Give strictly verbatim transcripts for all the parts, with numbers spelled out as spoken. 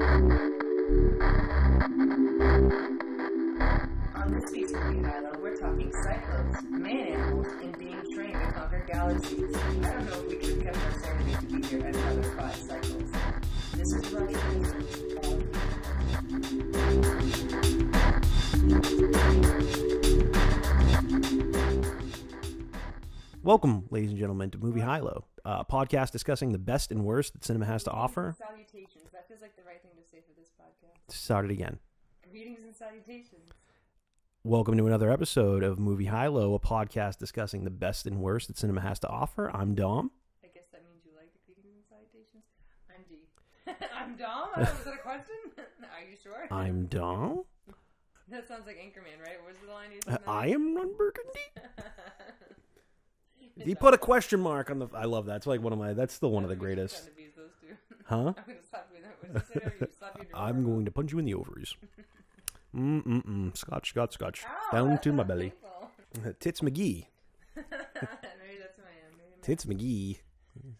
On this week's Movie HighLow, we're talking Psychlos, man animals, and being trained to conquer galaxies. I don't know if we could have kept our sanity to be here at another five Psychlos. This is Roger Christian. Welcome, ladies and gentlemen, to Movie HighLow, a podcast discussing the best and worst that cinema has to offer. Salutations. That feels like the right thing to say for this podcast. Start it again. Greetings and salutations. Welcome to another episode of Movie HighLow, a podcast discussing the best and worst that cinema has to offer. I'm Dom. I guess that means you like the greetings and salutations. I'm D. I'm Dom? Was that a question? Are you sure? I'm Dom? That sounds like Anchorman, right? Where's the line? Uh, I am Ron Burgundy. He put a question mark on the... I love that. It's like one of my... That's still one of the greatest. Huh? I'm going to punch you in the ovaries. Mm-mm-mm. Scotch, scotch, scotch. Ow, down to my belly. Tits McGee. Maybe that's who I am. Maybe Tits McGee.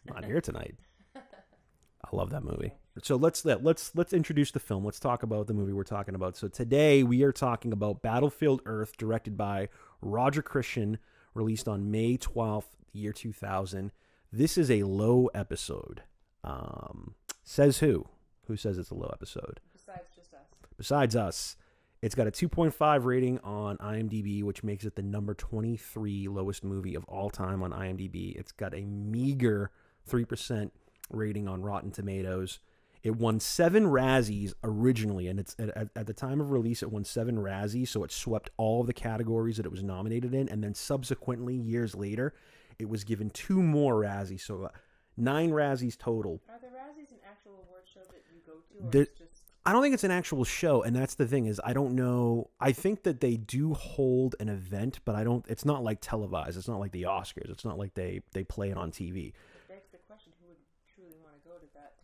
Not here tonight. I love that movie. So let's let's let's introduce the film. Let's talk about the movie we're talking about. So today we are talking about Battlefield Earth, directed by Roger Christian, released on May twelfth, year two thousand. This is a low episode. Um, says who? Who says it's a low episode? Besides just us. Besides us. It's got a two point five rating on IMDb, which makes it the number twenty-three lowest movie of all time on IMDb. It's got a meager three percent rating on Rotten Tomatoes. It won seven Razzies originally, and it's at, at the time of release, it won seven Razzies, so it swept all of the categories that it was nominated in, and then subsequently, years later, it was given two more Razzies, so nine Razzies total. Are the Razzies an actual award show that you go to, or there, it's just... I don't think it's an actual show, and that's the thing, is I don't know, I think that they do hold an event, but I don't, it's not like televised, it's not like the Oscars, it's not like they, they play it on T V.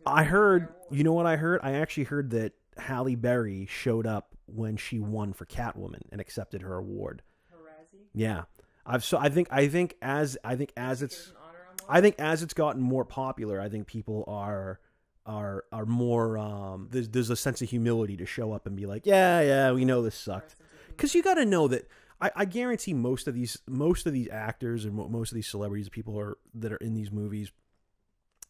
I heard, you know what I heard? I actually heard that Halle Berry showed up when she won for Catwoman and accepted her award. Her Razzie? Yeah. I've so I think I think as I think as it's I think as it's gotten more popular, I think people are are are more um there's there's a sense of humility to show up and be like, yeah, yeah, we know this sucked. Cuz you got to know that I, I guarantee most of these most of these actors and most of these celebrities, people are that are in these movies,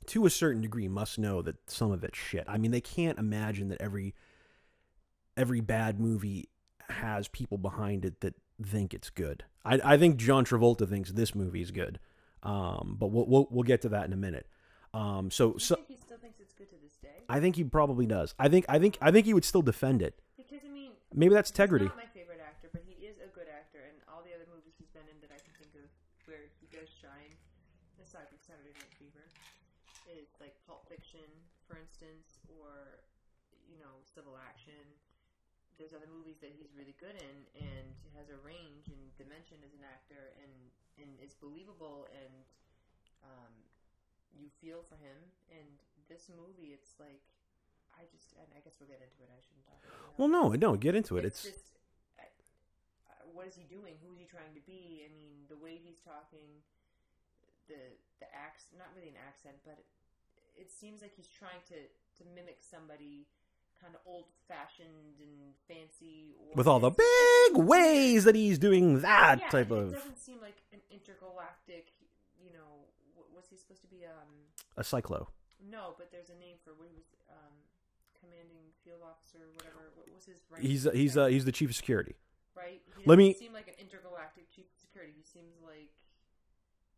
to a certain degree, must know that some of it's shit. I mean, they can't imagine that every every bad movie has people behind it that think it's good. I, I think John Travolta thinks this movie is good, um, but we'll, we'll we'll get to that in a minute. Um, so, you so think he still thinks it's good to this day? I think he probably does. I think I think I think he would still defend it. Because I mean, maybe that's integrity. He's not my favorite actor, but he is a good actor, and all the other movies he's been in that I can think of where he does shine, aside from Saturday Night Fever, is like Pulp Fiction, for instance, or, you know, Civil Action. There's other movies that he's really good in and has a range and dimension as an actor, and and is believable, and um, you feel for him. And this movie, it's like, I just, and I guess we'll get into it. I shouldn't talk about it. Well, no, no, get into it. It's, it's just, I, I, what is he doing? Who is he trying to be? I mean, the way he's talking, the the acts, not really an accent, but it seems like he's trying to, to mimic somebody kind of old-fashioned and fancy. Or with all the big ways that he's doing that yeah, type it of... It doesn't seem like an intergalactic, you know, was he supposed to be? Um, a cyclo. No, but there's a name for when he was um, commanding field officer or whatever. What was his rank? He's, he's, uh, he's the chief of security. Right? He doesn't Let me... seem like an intergalactic chief of security. He seems like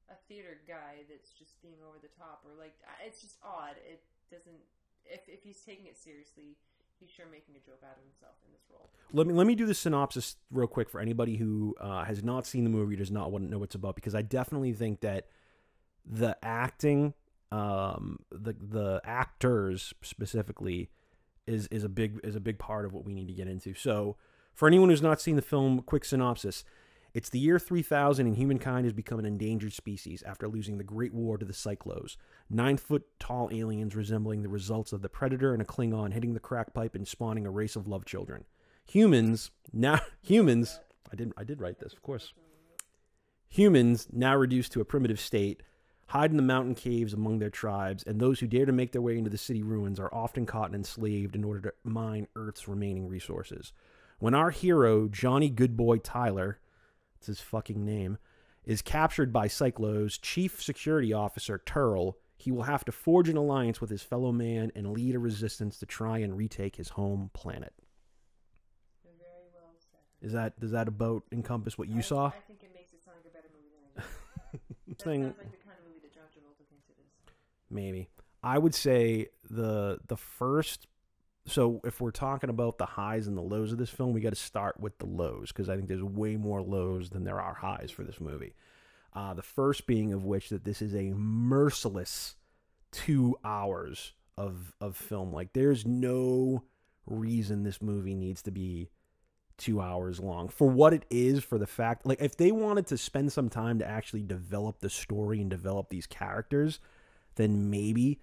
a theater guy that's just being over the top, or like, it's just odd. It doesn't, if, if he's taking it seriously, he's sure making a joke out of himself in this role. Let me, let me do the synopsis real quick for anybody who uh, has not seen the movie, does not want to know what it's about, because I definitely think that the acting, um, the, the actors specifically is, is a big, is a big part of what we need to get into. So for anyone who's not seen the film, quick synopsis. It's the year three thousand, and humankind has become an endangered species after losing the Great War to the Psychlos. Nine-foot-tall aliens resembling the results of the Predator and a Klingon hitting the crack pipe and spawning a race of love children. Humans now humans. I didn't. I did write this, of course. Humans now reduced to a primitive state, hide in the mountain caves among their tribes, and those who dare to make their way into the city ruins are often caught and enslaved in order to mine Earth's remaining resources. When our hero, Johnny Goodboy Tyler, that's his fucking name, is captured by Psychlos' chief security officer, Terl, he will have to forge an alliance with his fellow man and lead a resistance to try and retake his home planet. Very well said. Is that, does that about encompass what you I, saw? I think it makes it sound like a better movie than I did. Thing, sounds like the kind of movie that John Travolta thinks it is. Maybe. I would say the the first... So if we're talking about the highs and the lows of this film, we got to start with the lows, because I think there's way more lows than there are highs for this movie. Uh, the first being of which that this is a merciless two hours of, of film. Like, there's no reason this movie needs to be two hours long. For what it is, for the fact... Like, if they wanted to spend some time to actually develop the story and develop these characters, then maybe...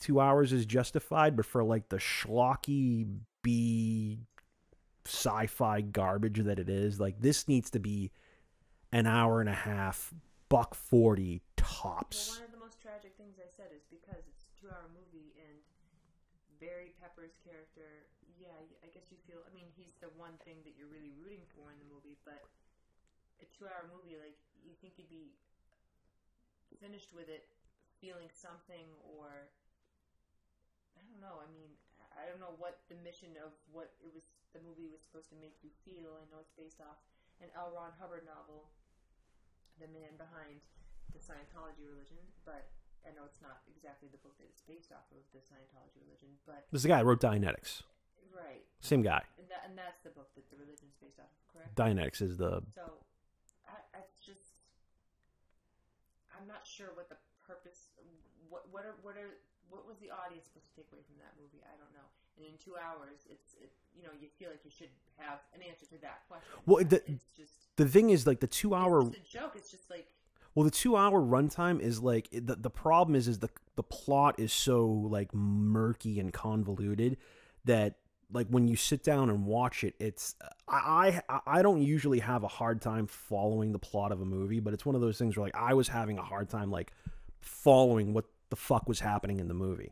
two hours is justified, but for like the schlocky B sci-fi garbage that it is, like this needs to be an hour and a half, buck forty tops. Well, one of the most tragic things I said is because it's a two-hour movie and Barry Pepper's character, yeah, I guess you feel. I mean, he's the one thing that you're really rooting for in the movie, but a two-hour movie, like you think you'd be finished with it, feeling something or. I don't know. I mean, I don't know what the mission of what it was, the movie was supposed to make you feel. I know it's based off an L. Ron Hubbard novel, the man behind the Scientology religion, but I know it's not exactly the book that it's based off of, the Scientology religion, but... This is the guy who wrote Dianetics. Right. Same guy. And, that, and that's the book that the religion's based off of, correct? Dianetics is the... So, I, I just... I'm not sure what the purpose... What, what are... What are What was the audience supposed to take away from that movie? I don't know. And in two hours, it's it, you know, you feel like you should have an answer to that question. Well, the it's just, the thing is, like the two hour. It's just a joke. It's just like. Well, the two hour runtime is like the the problem is is the the plot is so like murky and convoluted that like when you sit down and watch it, it's I I I don't usually have a hard time following the plot of a movie, but it's one of those things where like I was having a hard time like following what. The fuck was happening in the movie.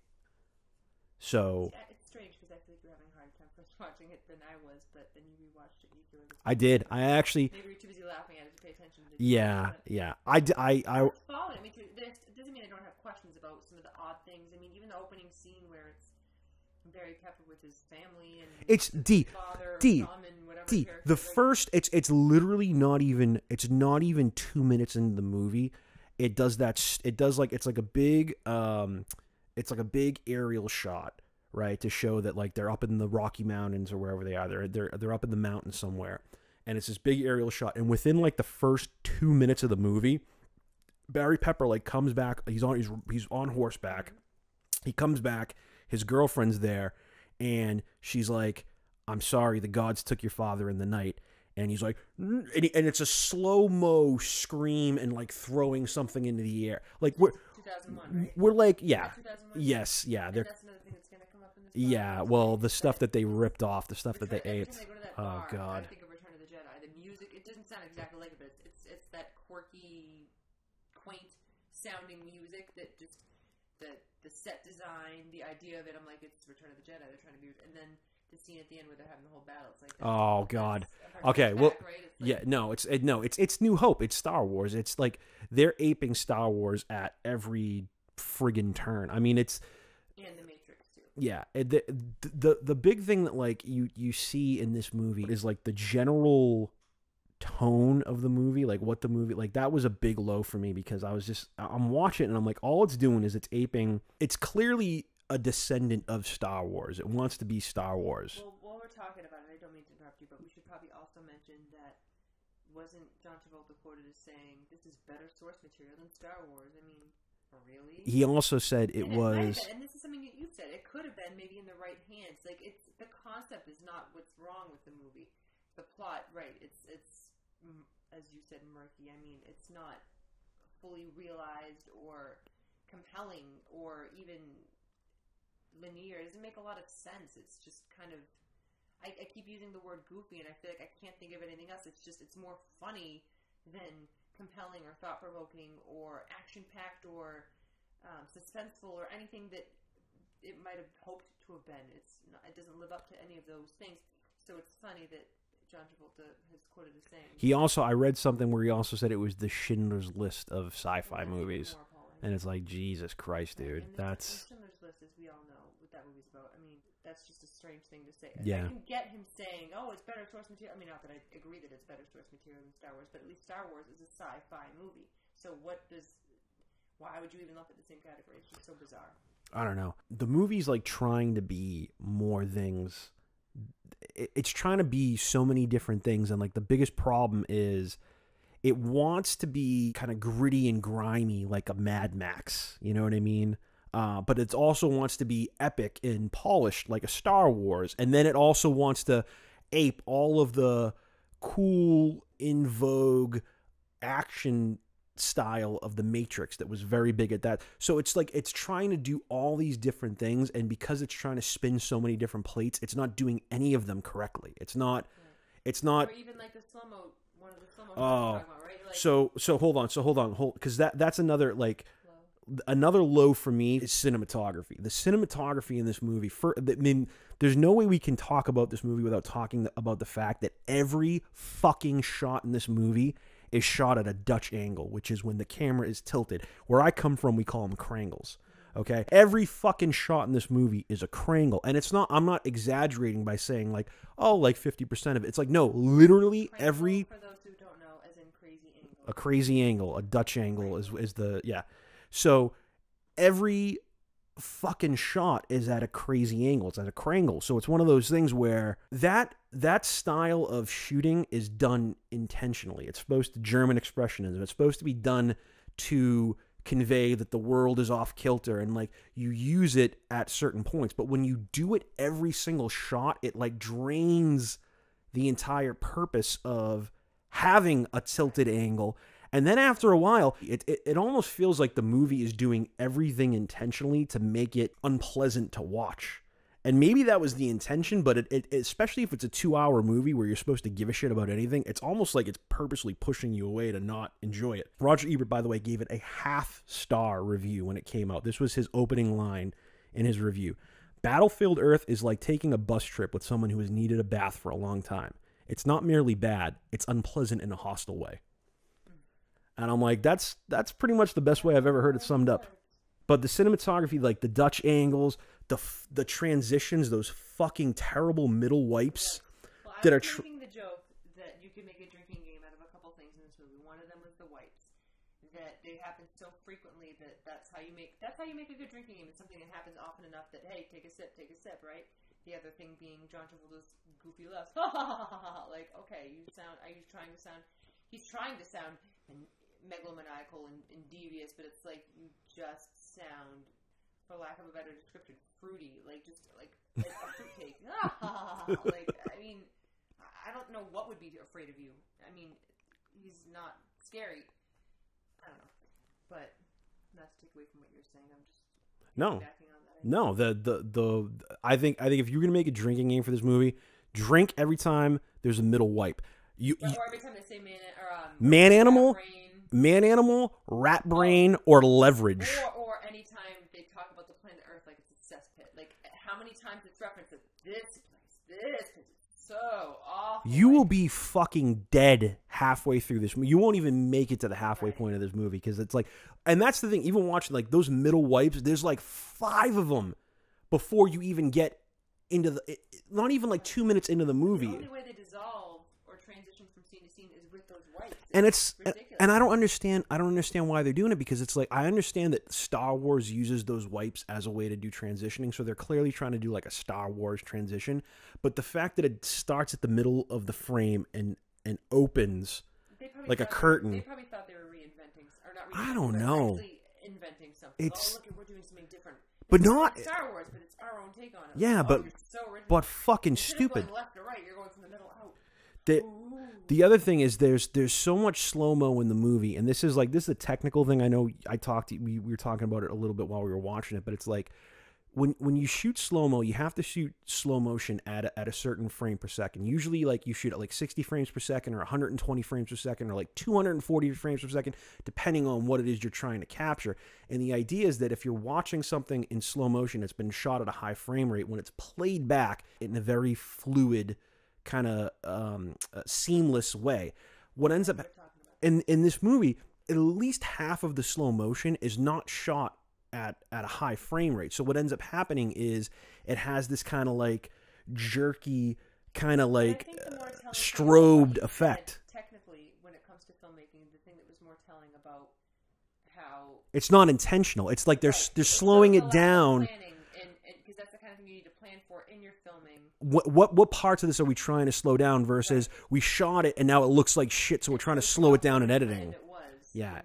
So yeah, it's strange because I feel like you're having a hard time first watching it than I was, but then you rewatched it. You really I did. I actually. Maybe you're too busy laughing at it to pay attention. To yeah, it, yeah. I I I. It's following me too. It doesn't mean I don't have questions about some of the odd things. I mean, even the opening scene where it's Barry Pepper with his family and it's D father, D mom and whatever D the first. It's it's literally not even. It's not even two minutes into the movie. It does that. It does like it's like a big, um, it's like a big aerial shot, right, to show that like they're up in the Rocky Mountains or wherever they are. They're they're they're up in the mountain somewhere, and it's this big aerial shot. And within like the first two minutes of the movie, Barry Pepper like comes back. He's on he's he's on horseback. He comes back. His girlfriend's there, and she's like, "I'm sorry, the gods took your father in the night." And he's like, and, he, and it's a slow-mo scream and, like, throwing something into the air. Like, we're, right? We're like, yeah, yes, yeah. They're, that's another thing that's going to come up in this yeah, well, the stuff that they ripped off, the stuff Return, that they ate. They go to that bar, oh, God. I think of Return of the Jedi. The music, it doesn't sound exactly like it, but it's, it's, it's that quirky, quaint-sounding music that just, the, the set design, the idea of it, I'm like, it's Return of the Jedi. They're trying to be, and then... The scene at the end where they're having the whole battle. It's like oh god. Okay, back, well, right? Like, yeah, no, it's it, no, it's it's New Hope. It's Star Wars. It's like they're aping Star Wars at every friggin' turn. I mean, it's and The Matrix too. Yeah, the the the big thing that like you you see in this movie is like the general tone of the movie, like what the movie like that was a big low for me because I was just I'm watching it and I'm like all it's doing is it's aping. It's clearly a descendant of Star Wars. It wants to be Star Wars. Well, while we're talking about it, I don't mean to interrupt you, but we should probably also mention that wasn't John Travolta quoted as saying, this is better source material than Star Wars. I mean, really? He also said it and was... It been, and this is something that you said. It could have been maybe in the right hands. Like, it's, the concept is not what's wrong with the movie. The plot, right, it's, it's as you said, murky. I mean, it's not fully realized or compelling or even... linear. It doesn't make a lot of sense. It's just kind of I, I keep using the word goofy and I feel like I can't think of anything else. It's just it's more funny than compelling or thought-provoking or action-packed or um, suspenseful or anything that it might have hoped to have been. It's not, it doesn't live up to any of those things. So it's funny that John Travolta has quoted as saying. He also, I read something where he also said it was the Schindler's List of sci-fi yeah, movies. And it's like, Jesus Christ, dude. And that's... Schindler's List, as we all know what that movie's about. I mean, that's just a strange thing to say. Yeah. I can get him saying, oh, it's better source material. I mean, not that I agree that it's better source material than Star Wars, but at least Star Wars is a sci-fi movie. So what does... Why would you even lump it in the same category? It's just so bizarre. I don't know. The movie's, like, trying to be more things. It's trying to be so many different things, and, like, the biggest problem is... It wants to be kind of gritty and grimy like a Mad Max, you know what I mean? Uh, but it also wants to be epic and polished like a Star Wars. And then it also wants to ape all of the cool, in vogue action style of The Matrix that was very big at that. So it's like it's trying to do all these different things. And because it's trying to spin so many different plates, it's not doing any of them correctly. It's not... It's not... Or even like the slow-mo... Oh, right? Like, so so hold on, so hold on, hold because that that's another like low. another low for me is cinematography. The cinematography in this movie, for I mean, there's no way we can talk about this movie without talking about the fact that every fucking shot in this movie is shot at a Dutch angle, which is when the camera is tilted. Where I come from, we call them Krangles. Okay, every fucking shot in this movie is a Krangle, and it's not. I'm not exaggerating by saying like, oh, like fifty percent of it. It's like no, literally Krangle, every. For those who don't know, as in crazy angle. A crazy angle, a Dutch angle is is the yeah. So every fucking shot is at a crazy angle. It's at a Krangle. So it's one of those things where that that style of shooting is done intentionally. It's supposed to German expressionism. It's supposed to be done to convey that the world is off kilter, and like you use it at certain points, but when you do it every single shot, it like drains the entire purpose of having a tilted angle. And then after a while, it, it, it almost feels like the movie is doing everything intentionally to make it unpleasant to watch. And maybe that was the intention, but it, it especially if it's a two-hour movie where you're supposed to give a shit about anything, it's almost like it's purposely pushing you away to not enjoy it. Roger Ebert, by the way, gave it a half-star review when it came out. This was his opening line in his review. Battlefield Earth is like taking a bus trip with someone who has needed a bath for a long time. It's not merely bad, it's unpleasant in a hostile way. And I'm like, that's that's pretty much the best way I've ever heard it summed up. But the cinematography, like the Dutch angles... The, f the transitions, those fucking terrible middle wipes well, that are... Tr making the joke that you can make a drinking game out of a couple things in this movie. One of them was the wipes. That they happen so frequently that that's how you make that's how you make a good drinking game. It's something that happens often enough that, hey, take a sip, take a sip, right? The other thing being John Travolta's goofy laughs. Like, okay, you sound... Are you trying to sound... He's trying to sound megalomaniacal and, and devious, but it's like you just sound... for lack of a better description, fruity, like just like, like a fruitcake. Ah, like, I mean, I don't know what would be afraid of you. I mean, he's not scary. I don't know. But not to take away from what you're saying, I'm just no, backing on that. No, the the the I think I think if you're gonna make a drinking game for this movie, drink every time there's a middle wipe. You, you or every time they say man or um, man animal, man animal, rat brain, or leverage. Or, or anytime. Times it's referenced to this place, this place, so awful. You will be fucking dead halfway through this. You won't even make it to the halfway right. point of this movie because it's like, and that's the thing. Even watching like those middle wipes, there's like five of them before you even get into the. It, not even like two minutes into the movie. The only way they dissolve or transition from scene to scene is with those wipes. And it's, it's ridiculous. And I don't understand. I don't understand why they're doing it because it's like I understand that Star Wars uses those wipes as a way to do transitioning. So they're clearly trying to do like a Star Wars transition, but the fact that it starts at the middle of the frame and and opens like a curtain. They, they probably thought they were reinventing. Or not reinventing I don't know. Inventing something. It's, oh, look, we're doing something different. It's but not like Star Wars, but it's our own take on it. Yeah, like, but oh, so but fucking Instead stupid. Of going left or right, you're going from the middle out. The, the other thing is there's there's so much slow-mo in the movie, and this is like this is a technical thing. I know I talked to, we, we were talking about it a little bit while we were watching it, but it's like when when you shoot slow-mo, you have to shoot slow motion at a, at a certain frame per second. Usually, like, you shoot at like sixty frames per second or one hundred twenty frames per second or like two hundred forty frames per second, depending on what it is you're trying to capture. And the idea is that if you're watching something in slow motion that's been shot at a high frame rate, when it's played back in a very fluid, kind of um, uh, seamless way, what ends up in, in this movie, at least half of the slow motion is not shot At, at a high frame rate. So what ends up happening is it has this kind of like jerky, kind of like uh, strobed effect. Technically, when it comes to filmmaking, the thing that was more telling about how it's not intentional. It's like they're right. they're slowing it down. Because that's the kind of thing you need to plan for in your filming. What what what parts of this are we trying to slow down versus right. we shot it and now it looks like shit, so we're trying to slow it down in editing. It was yeah.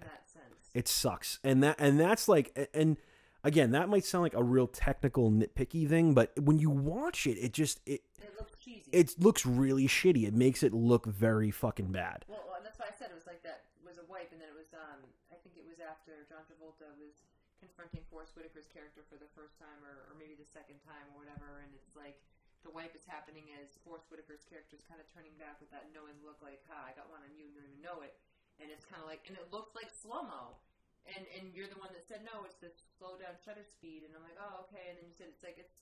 It sucks. And that, and that's like, and again, that might sound like a real technical nitpicky thing, but when you watch it, it just, it, it looks cheesy. It looks really shitty. It makes it look very fucking bad. Well, and that's why I said it was like that was a wipe. And then it was, um, I think it was after John Travolta was confronting Forest Whitaker's character for the first time or, or maybe the second time or whatever. And it's like the wipe is happening as Forest Whitaker's character is kind of turning back with that knowing look like, ha, I got one on you and you don't even know it. And it's kind of like, and it looks like slow-mo. And, and you're the one that said, no, it's the slow-down shutter speed. And I'm like, oh, okay. And then you said, it's like, it's,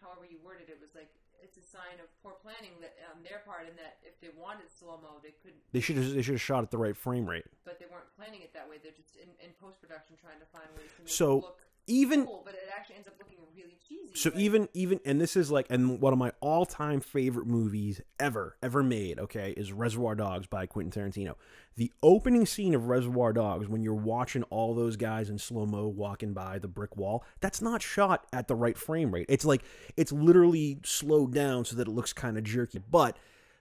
however you worded it, was like, it's a sign of poor planning that on their part, and that if they wanted slow-mo, they couldn't. They should have, they should have shot at the right frame rate. But they weren't planning it that way. They're just in, in post-production trying to find ways to make so, it look even, cool. But it actually ends up looking really cheesy. So like, even, even, and this is like, and one of my all-time favorite movies ever, ever made, okay, is Reservoir Dogs by Quentin Tarantino. The opening scene of Reservoir Dogs, when you're watching all those guys in slow-mo walking by the brick wall, that's not shot at the right frame rate. It's like, it's literally slowed down so that it looks kind of jerky. But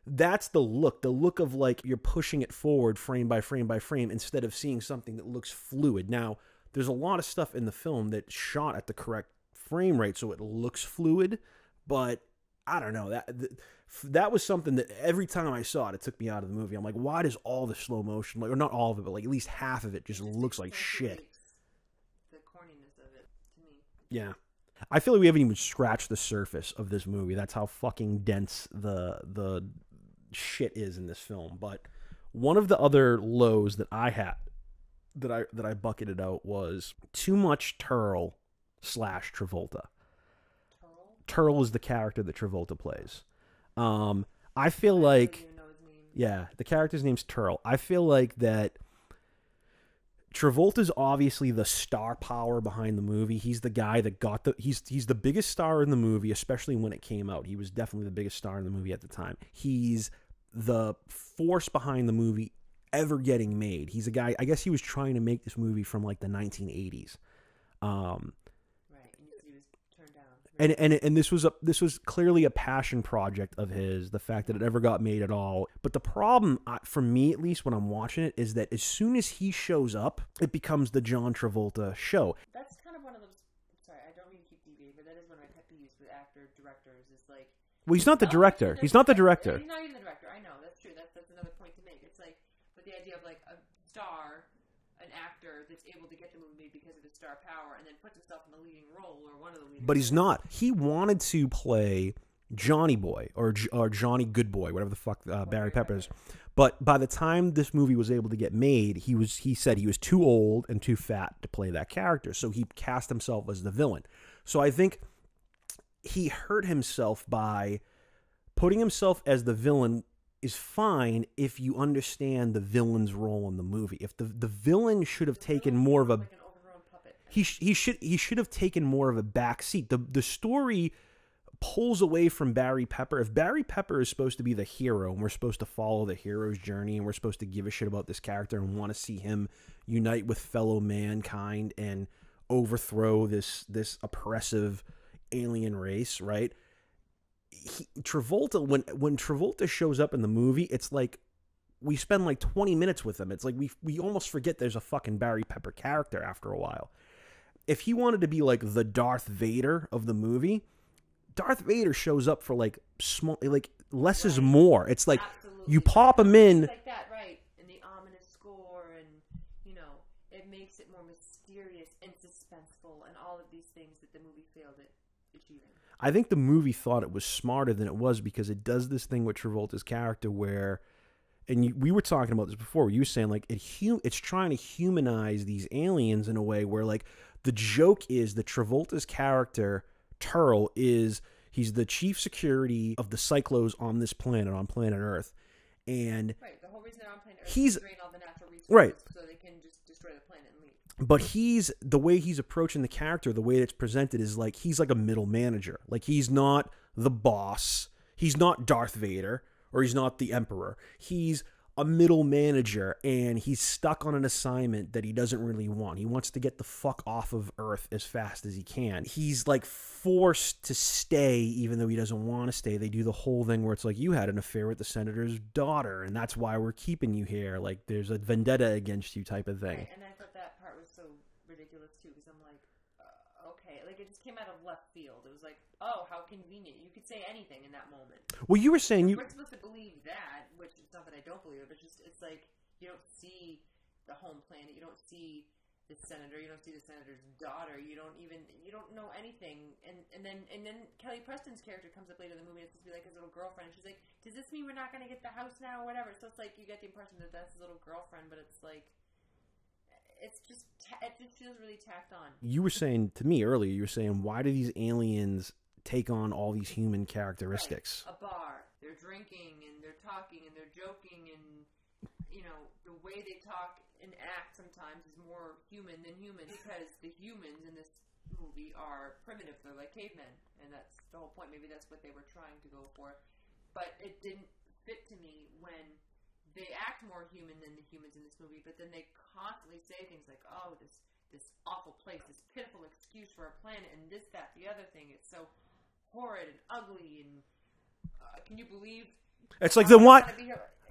that's the look, the look of like you're pushing it forward frame by frame by frame instead of seeing something that looks fluid. Now, there's a lot of stuff in the film that's shot at the correct frame rate, so it looks fluid, but I don't know. That that was something that every time I saw it, it took me out of the movie. I'm like, why does all the slow motion, like, or not all of it, but like at least half of it just looks like shit. The corniness of it to me. Yeah. I feel like we haven't even scratched the surface of this movie. That's how fucking dense the the shit is in this film. But one of the other lows that I had, that I that I bucketed out, was too much Terl slash Travolta. Terl is the character that Travolta plays. Um, I feel I like, yeah, the character's name's Terl. I feel like that Travolta's obviously the star power behind the movie. He's the guy that got the, he's, he's the biggest star in the movie, especially when it came out. He was definitely the biggest star in the movie at the time. He's the force behind the movie ever getting made. He's a guy, I guess he was trying to make this movie from like the nineteen eighties. Um, right, and he was turned down. And, and, and this was a, this was clearly a passion project of his, the fact that it ever got made at all. But the problem, for me at least, when I'm watching it, is that as soon as he shows up, it becomes the John Travolta show. That's kind of one of those, sorry, I don't mean to keep deviating, but that is one of my pet peeves with actor directors, is like, well, he's not the director. He's not the director. He's not even the director. I know, that's true. That's, that's another point to make. It's like, the idea of like a star, an actor that's able to get the movie because of his star power, and then puts himself in the leading role or one of the leading. But he's not. He wanted to play Johnny Boy or or Johnny Goodboy, whatever the fuck uh, Barry Pepper is. But by the time this movie was able to get made, he was he said he was too old and too fat to play that character, so he cast himself as the villain. So I think he hurt himself by putting himself as the villain. Is fine if you understand the villain's role in the movie. If the the villain should have taken more of a like he sh he should he should have taken more of a back seat. The the story pulls away from Barry Pepper. If Barry Pepper is supposed to be the hero and we're supposed to follow the hero's journey and we're supposed to give a shit about this character and want to see him unite with fellow mankind and overthrow this this oppressive alien race, right? He, Travolta, when when Travolta shows up in the movie, it's like we spend like twenty minutes with him. It's like we we almost forget there's a fucking Barry Pepper character after a while. If he wanted to be like the Darth Vader of the movie, Darth Vader shows up for like small, like less right. is more. It's like Absolutely. you pop him in like that, right? And the ominous score, and you know, it makes it more mysterious and suspenseful, and all of these things that the movie failed at achieving. I think the movie thought it was smarter than it was, because it does this thing with Travolta's character where, and you, we were talking about this before, you were saying, like, it hum, it's trying to humanize these aliens in a way where, like, the joke is that Travolta's character, Terl, is, he's the chief security of the Psychlos on this planet, on planet Earth. And right, the whole reason they're on planet Earth he's, is to drain all the natural resources right. so they can just destroy the planet and leave. But he's, the way he's approaching the character, the way it's presented is like, he's like a middle manager. Like, he's not the boss. He's not Darth Vader, or he's not the Emperor. He's a middle manager, and he's stuck on an assignment that he doesn't really want. He wants to get the fuck off of Earth as fast as he can. He's like forced to stay even though he doesn't want to stay. They do the whole thing where it's like, you had an affair with the senator's daughter, and that's why we're keeping you here. Like, there's a vendetta against you type of thing. Right, and I thought that part was so ridiculous too, because I'm like, uh, okay, like, it just came out of left field. It was like, oh, how convenient. You could say anything in that moment. Well, you were saying... You... We're supposed to believe that, which is not that I don't believe it, but just, it's like, you don't see the home planet, you don't see the senator, you don't see the senator's daughter, you don't even, you don't know anything. And, and then and then Kelly Preston's character comes up later in the movie, and it's supposed to be like his little girlfriend, and she's like, does this mean we're not going to get the house now, or whatever? So it's like, you get the impression that that's his little girlfriend, but it's like... It's just, it just feels really tacked on. You were saying to me earlier, you were saying, why do these aliens take on all these human characteristics? Right. A bar, they're drinking and they're talking and they're joking, and, you know, the way they talk and act sometimes is more human than human, because the humans in this movie are primitive. They're like cavemen, and that's the whole point. Maybe that's what they were trying to go for, but it didn't fit to me when... They act more human than the humans in this movie, but then they constantly say things like, oh, this this awful place, this pitiful excuse for a planet, and this, that, the other thing. It's so horrid and ugly, and uh, can you believe... It's like, then why...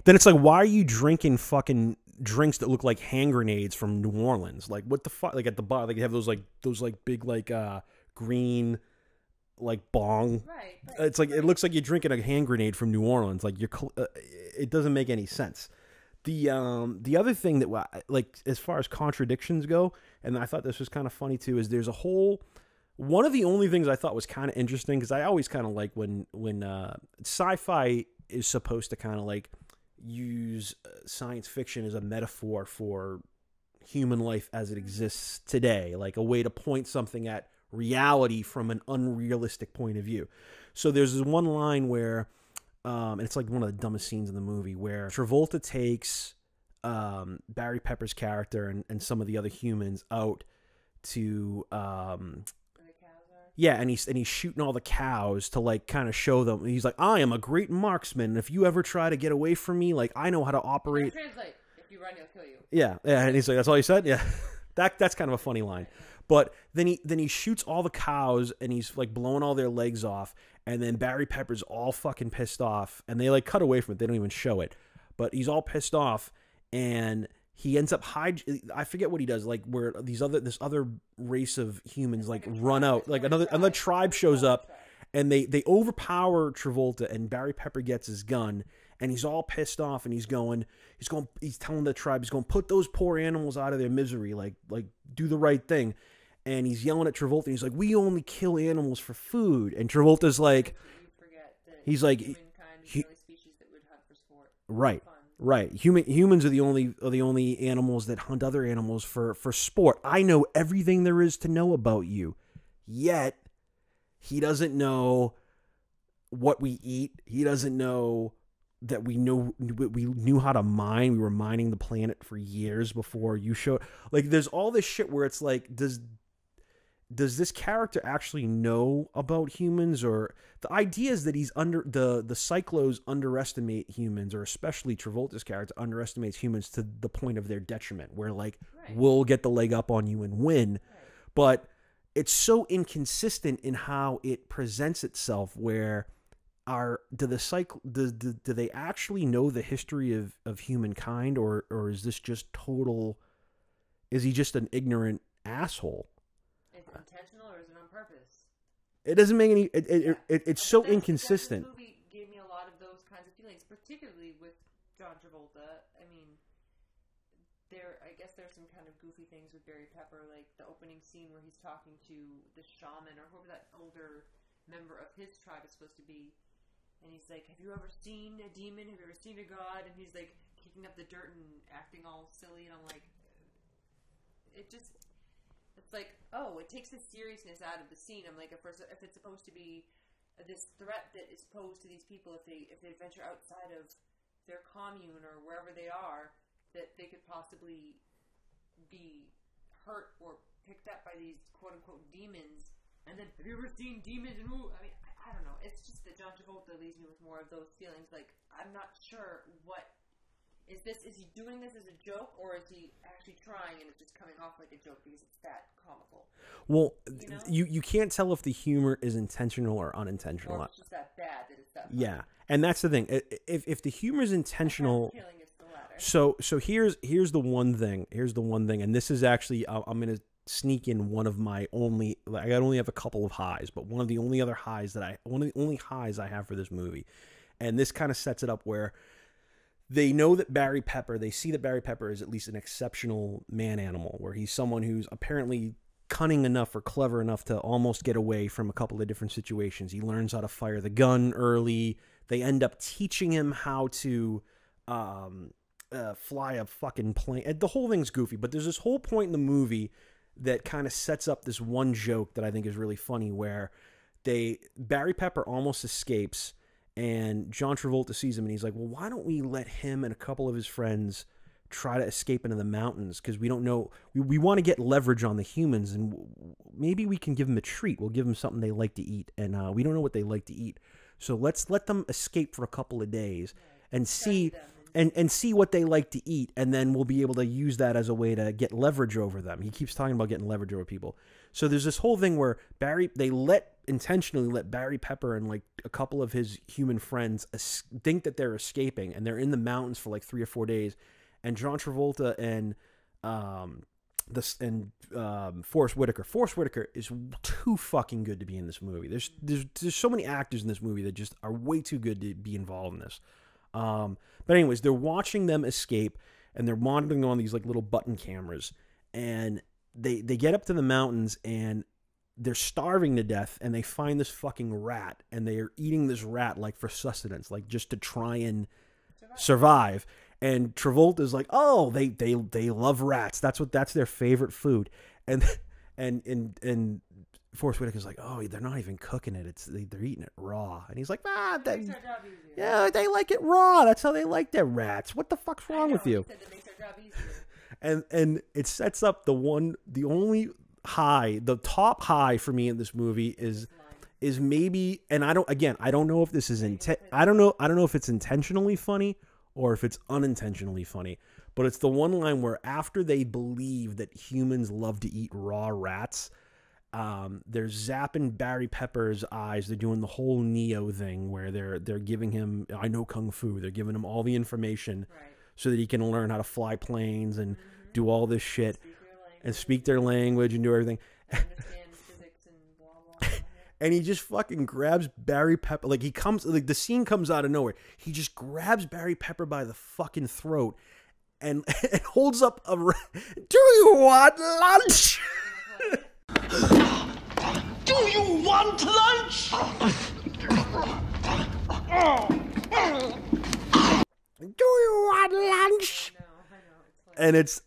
Then it's like, why are you drinking fucking drinks that look like hand grenades from New Orleans? Like, what the fuck? Like, at the bar, like, they have those, like, those, like, big, like, uh, green... like bong right, right, it's like right. It looks like you're drinking a hand grenade from New Orleans. Like, you're uh, it doesn't make any sense. The um the other thing that, like, as far as contradictions go, and I thought this was kind of funny too, is there's a whole, one of the only things I thought was kind of interesting, because I always kind of like when when uh sci-fi is supposed to kind of like use science fiction as a metaphor for human life as it exists today, like a way to point something at reality from an unrealistic point of view. So there's this one line where, um, and it's like one of the dumbest scenes in the movie, where Travolta takes um, Barry Pepper's character and, and some of the other humans out to, um, yeah, and he's and he's shooting all the cows to, like, kind of show them. And he's like, I am a great marksman, and if you ever try to get away from me, like, I know how to operate. Translate, if you run, he'll kill you. Yeah, yeah, and he's like, that's all you said? Yeah, that that's kind of a funny line. But then he then he shoots all the cows, and he's like blowing all their legs off, and then Barry Pepper's all fucking pissed off, and they like cut away from it. They don't even show it, but he's all pissed off, and he ends up hide. I forget what he does. Like, where these other this other race of humans like run out, like another another tribe shows up, and they they overpower Travolta, and Barry Pepper gets his gun. And he's all pissed off, and he's going, he's going, he's telling the tribe, he's going, put those poor animals out of their misery, like, like, do the right thing. And he's yelling at Travolta, and he's like, we only kill animals for food. And Travolta's like, he's like, he, right, right. Human humans are the only are the only animals that hunt other animals for for sport. I know everything there is to know about you, yet he doesn't know what we eat. He doesn't know. That we know we knew how to mine. We were mining the planet for years before you showed. Like, there's all this shit where it's like, does does this character actually know about humans? Or the idea is that he's under the the Psychlos underestimate humans, or especially Travolta's character underestimates humans to the point of their detriment, where like right. we'll get the leg up on you and win, right. but it's so inconsistent in how it presents itself, where. Are do the cycle do, do, do they actually know the history of of humankind, or or is this just total, is he just an ignorant asshole? Is it intentional, or is it on purpose? It doesn't make any it, it, yeah. it, it it's so inconsistent. The movie gave me a lot of those kinds of feelings, particularly with John Travolta. I mean, there I guess there there's some kind of goofy things with Barry Pepper, like the opening scene where he's talking to the shaman or whoever that older member of his tribe is supposed to be. And he's like, have you ever seen a demon? Have you ever seen a god? And he's like kicking up the dirt and acting all silly. And I'm like, it just, it's like, oh, it takes the seriousness out of the scene. I'm like, if it's supposed to be this threat that is posed to these people if they if they venture outside of their commune or wherever they are, that they could possibly be hurt or picked up by these quote-unquote demons. And then, have you ever seen demons? And who? I mean, I, I don't know. It's just that John Travolta leaves me with more of those feelings. Like, I'm not sure what is this. Is he doing this as a joke, or is he actually trying and it's just coming off like a joke because it's that comical? Well, you know? you, you can't tell if the humor is intentional or unintentional. Or it's just that bad that it's that funny. Yeah, and that's the thing. If if the humor is intentional, killing is the latter. So so here's here's the one thing. Here's the one thing, and this is actually uh, I'm gonna sneak in one of my only, like, I only have a couple of highs, but one of the only other highs that I, one of the only highs I have for this movie. And this kind of sets it up where they know that Barry Pepper, they see that Barry Pepper is at least an exceptional man animal, where he's someone who's apparently cunning enough or clever enough to almost get away from a couple of different situations. He learns how to fire the gun early. They end up teaching him how to, um, uh, fly a fucking plane. The whole thing's goofy, but there's this whole point in the movie that kind of sets up this one joke that I think is really funny, where they Barry Pepper almost escapes and John Travolta sees him and he's like, well, why don't we let him and a couple of his friends try to escape into the mountains? Because we don't know, we, we want to get leverage on the humans, and w maybe we can give them a treat. We'll give them something they like to eat, and uh, we don't know what they like to eat. So let's let them escape for a couple of days and see... And, and see what they like to eat, and then we'll be able to use that as a way to get leverage over them. He keeps talking about getting leverage over people. So there's this whole thing where Barry, they let, intentionally let Barry Pepper and like a couple of his human friends think that they're escaping, and they're in the mountains for like three or four days. And John Travolta and, um, this, and um, Forest Whitaker. Forest Whitaker is too fucking good to be in this movie. There's, there's, there's so many actors in this movie that just are way too good to be involved in this. Um, but anyways, they're watching them escape, and they're monitoring on these like little button cameras, and they, they get up to the mountains and they're starving to death, and they find this fucking rat, and they are eating this rat like for sustenance, like just to try and survive. survive. And Travolta's like, oh, they, they, they love rats. That's what, that's their favorite food. And, and, and, and Forest Whitaker's like, oh, they're not even cooking it. It's they, they're eating it raw. And he's like, ah, they, makes our job easier. Yeah, they like it raw. That's how they like their rats. What the fuck's wrong know, with you? Said that makes our job easier. And and it sets up the one, the only high, the top high for me in this movie is is maybe, and I don't, again, I don't know if this is intent. I don't know. I don't know if it's intentionally funny or if it's unintentionally funny. But it's the one line where after they believe that humans love to eat raw rats. Um, they're zapping Barry Pepper's eyes. They're doing the whole Neo thing where they're they're giving him, I know Kung Fu. They're giving him all the information right. so that he can learn how to fly planes and mm-hmm. do all this shit. Speak and speak their language and do everything. And understand physics and blah, blah, blah. And he just fucking grabs Barry Pepper. Like he comes, like the scene comes out of nowhere. He just grabs Barry Pepper by the fucking throat and, and holds up a, do you want lunch? Do you want lunch? Do you want lunch? No, I know. It's like, and it's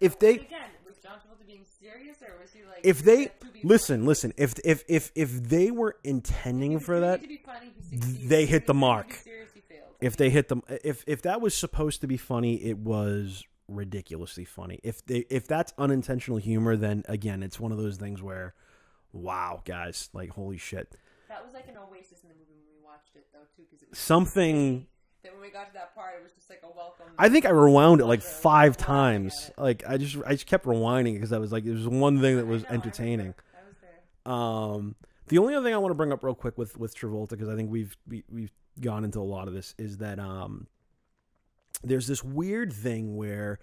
if they again, was John Travolta being serious, or was he like? If they listen, funny? listen. If if if if they were intending for that, to be funny, they hit the mark. Seriously failed. If they hit them, if if that was supposed to be funny, it was ridiculously funny. If they if that's unintentional humor, then again, it's one of those things where, wow, guys, like holy shit. That was like an oasis in the movie when we watched it, though, too, because it was something that when we got to that part, it was just like a welcome. I think I rewound it like five times. Like I just I just kept rewinding because I was like, it was one thing that was I know, entertaining. I, I was there. Um, the only other thing I want to bring up real quick with with Travolta, because I think we've we, we've gone into a lot of this, is that um. There's this weird thing where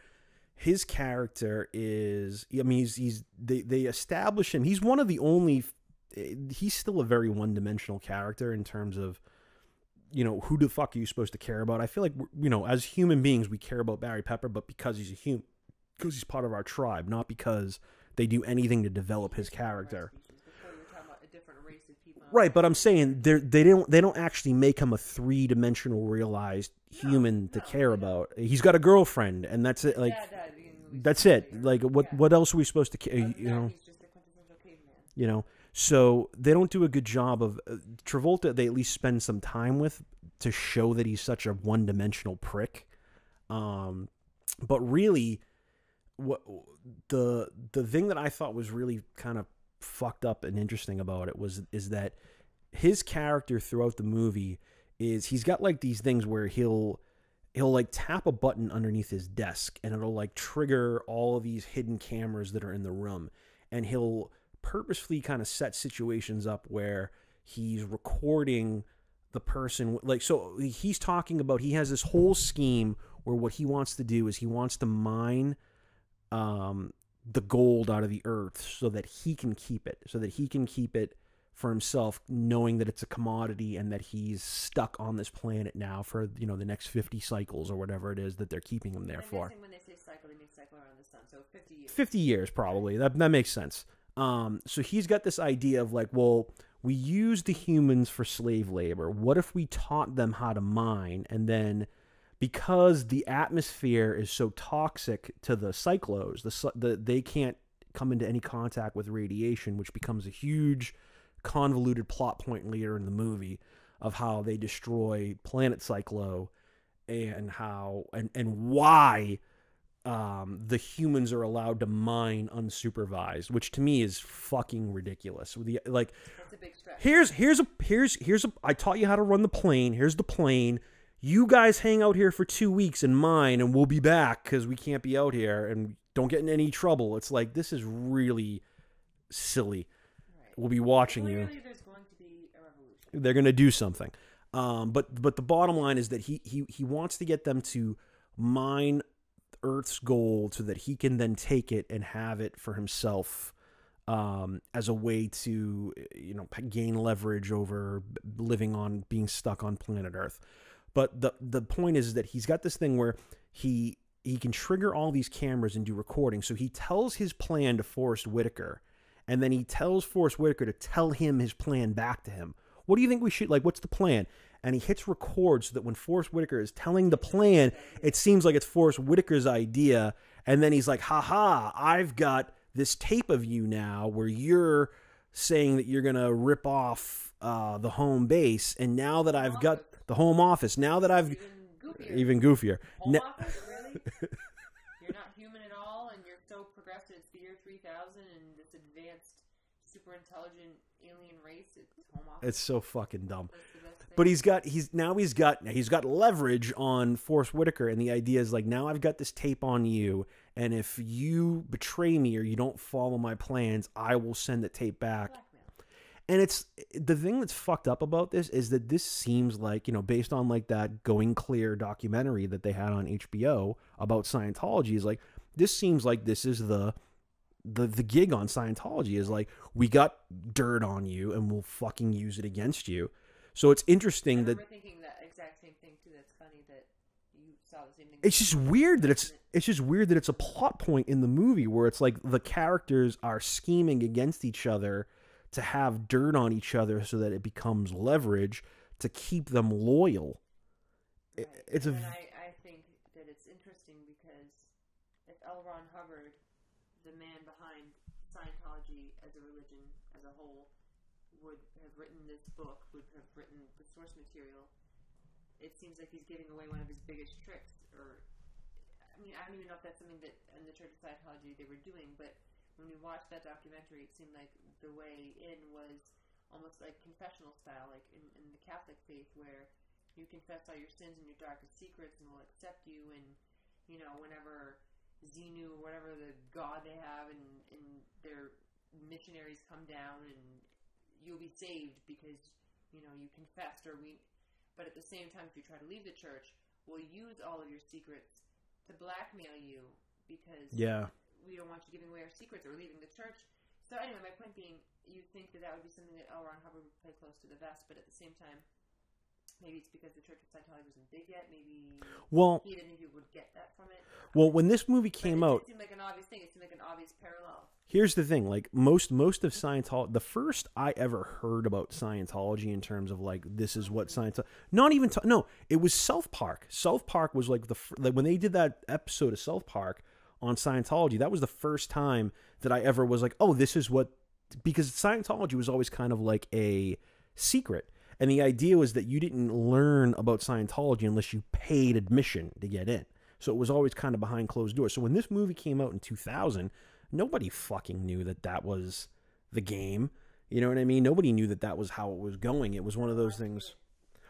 his character is, I mean, he's, he's they, they establish him. He's one of the only, he's still a very one-dimensional character in terms of, you know, who the fuck are you supposed to care about? I feel like, you know, as human beings, we care about Barry Pepper, but because he's a human, because he's part of our tribe, not because they do anything to develop his character. Right, but I'm saying they they don't they don't actually make him a three dimensional realized human no, to no, care about. He's got a girlfriend, and that's it. Like, yeah, that's it. Like, what yeah. what else are we supposed to care? You know, he's just a quintessential caveman. You know, so they don't do a good job of uh, Travolta. They at least spend some time with to show that he's such a one dimensional prick. Um, but really, what the the thing that I thought was really kind of fucked up and interesting about it was is that his character throughout the movie is he's got like these things where he'll he'll like tap a button underneath his desk and it'll like trigger all of these hidden cameras that are in the room, and he'll purposefully kind of set situations up where he's recording the person. Like, so he's talking about, he has this whole scheme where what he wants to do is he wants to mine um the gold out of the earth so that he can keep it, so that he can keep it for himself, knowing that it's a commodity and that he's stuck on this planet now for, you know, the next fifty cycles or whatever it is that they're keeping him there and for. When they say cycle, they mean cycle around the sun, so fifty years. fifty years, probably. That, that makes sense. Um, so he's got this idea of like, well, we use the humans for slave labor. What if we taught them how to mine? And then because the atmosphere is so toxic to the Psychlos, the, the they can't come into any contact with radiation, which becomes a huge convoluted plot point later in the movie of how they destroy planet Psychlo and how and and why um, the humans are allowed to mine unsupervised, which to me is fucking ridiculous. With the, like, that's a big stretch. here's here's a here's here's a I taught you how to run the plane. Here's the plane. You guys hang out here for two weeks in mine, and we'll be back because we can't be out here and don't get in any trouble. It's like, this is really silly. Right. We'll be watching Clearly, you. There's going to be a revolution. They're going to do something. Um, but but the bottom line is that he, he, he wants to get them to mine Earth's gold so that he can then take it and have it for himself um, as a way to, you know, gain leverage over living on, being stuck on planet Earth. But the the point is that he's got this thing where he he can trigger all these cameras and do recording. So he tells his plan to Forest Whitaker, and then he tells Forest Whitaker to tell him his plan back to him. What do you think we should, like, what's the plan? And he hits record so that when Forest Whitaker is telling the plan, it seems like it's Forest Whitaker's idea. And then he's like, haha, I've got this tape of you now where you're saying that you're going to rip off uh, the home base. And now that I've got... The home office. Now that I've even goofier. Even goofier. Home office, really? You're not human at all, and you're so progressive. It's the year three thousand, and this advanced, super intelligent alien race. It's home office. It's so fucking dumb. But he's got he's now he's got he's got leverage on Forest Whitaker, and the idea is like, now I've got this tape on you, and if you betray me or you don't follow my plans, I will send the tape back. And it's the thing that's fucked up about this is that this seems like, you know, based on like that Going Clear documentary that they had on H B O about Scientology, is like, this seems like this is the the the gig on Scientology, is like, we got dirt on you and we'll fucking use it against you. So it's interesting. I remember that thinking that exact same thing too. That's funny that you saw the same thing. It's just weird that it's it's just weird that it's a plot point in the movie where it's like the characters are scheming against each other to have dirt on each other so that it becomes leverage to keep them loyal. Right. It's and a. I, I think that it's interesting because if L. Ron Hubbard, the man behind Scientology as a religion as a whole, would have written this book, would have written the source material, it seems like he's giving away one of his biggest tricks. Or, I mean, I don't even know if that's something that in the Church of Scientology they were doing, but when we watched that documentary, it seemed like the way in was almost like confessional style, like in, in the Catholic faith, where you confess all your sins and your darkest secrets and we'll accept you. And, you know, whenever Xenu, whatever the god they have, and, and their missionaries come down, and you'll be saved because, you know, you confessed. Or we, but at the same time, if you try to leave the church, we'll use all of your secrets to blackmail you because... Yeah. We don't want you giving away our secrets or leaving the church. So anyway, my point being, you think that that would be something that L. Ron Hubbard would play close to the vest, but at the same time, Maybe it's because the Church of Scientology wasn't big yet. Maybe well, he didn't think he would get that from it. Well, when this movie came but it out, it seemed like an obvious thing. It seemed like an obvious parallel. Here's the thing: like most most of Scientology, the first I ever heard about Scientology in terms of like this is what Scientology. Not even no, it was South Park. South Park was like the like when they did that episode of South Park on Scientology. That was the first time that I ever was like, oh, this is what because Scientology was always kind of like a secret. And the idea was that you didn't learn about Scientology unless you paid admission to get in. So it was always kind of behind closed doors. So when this movie came out in two thousand, nobody fucking knew that that was the game. You know what I mean? Nobody knew that that was how it was going. It was one of those things.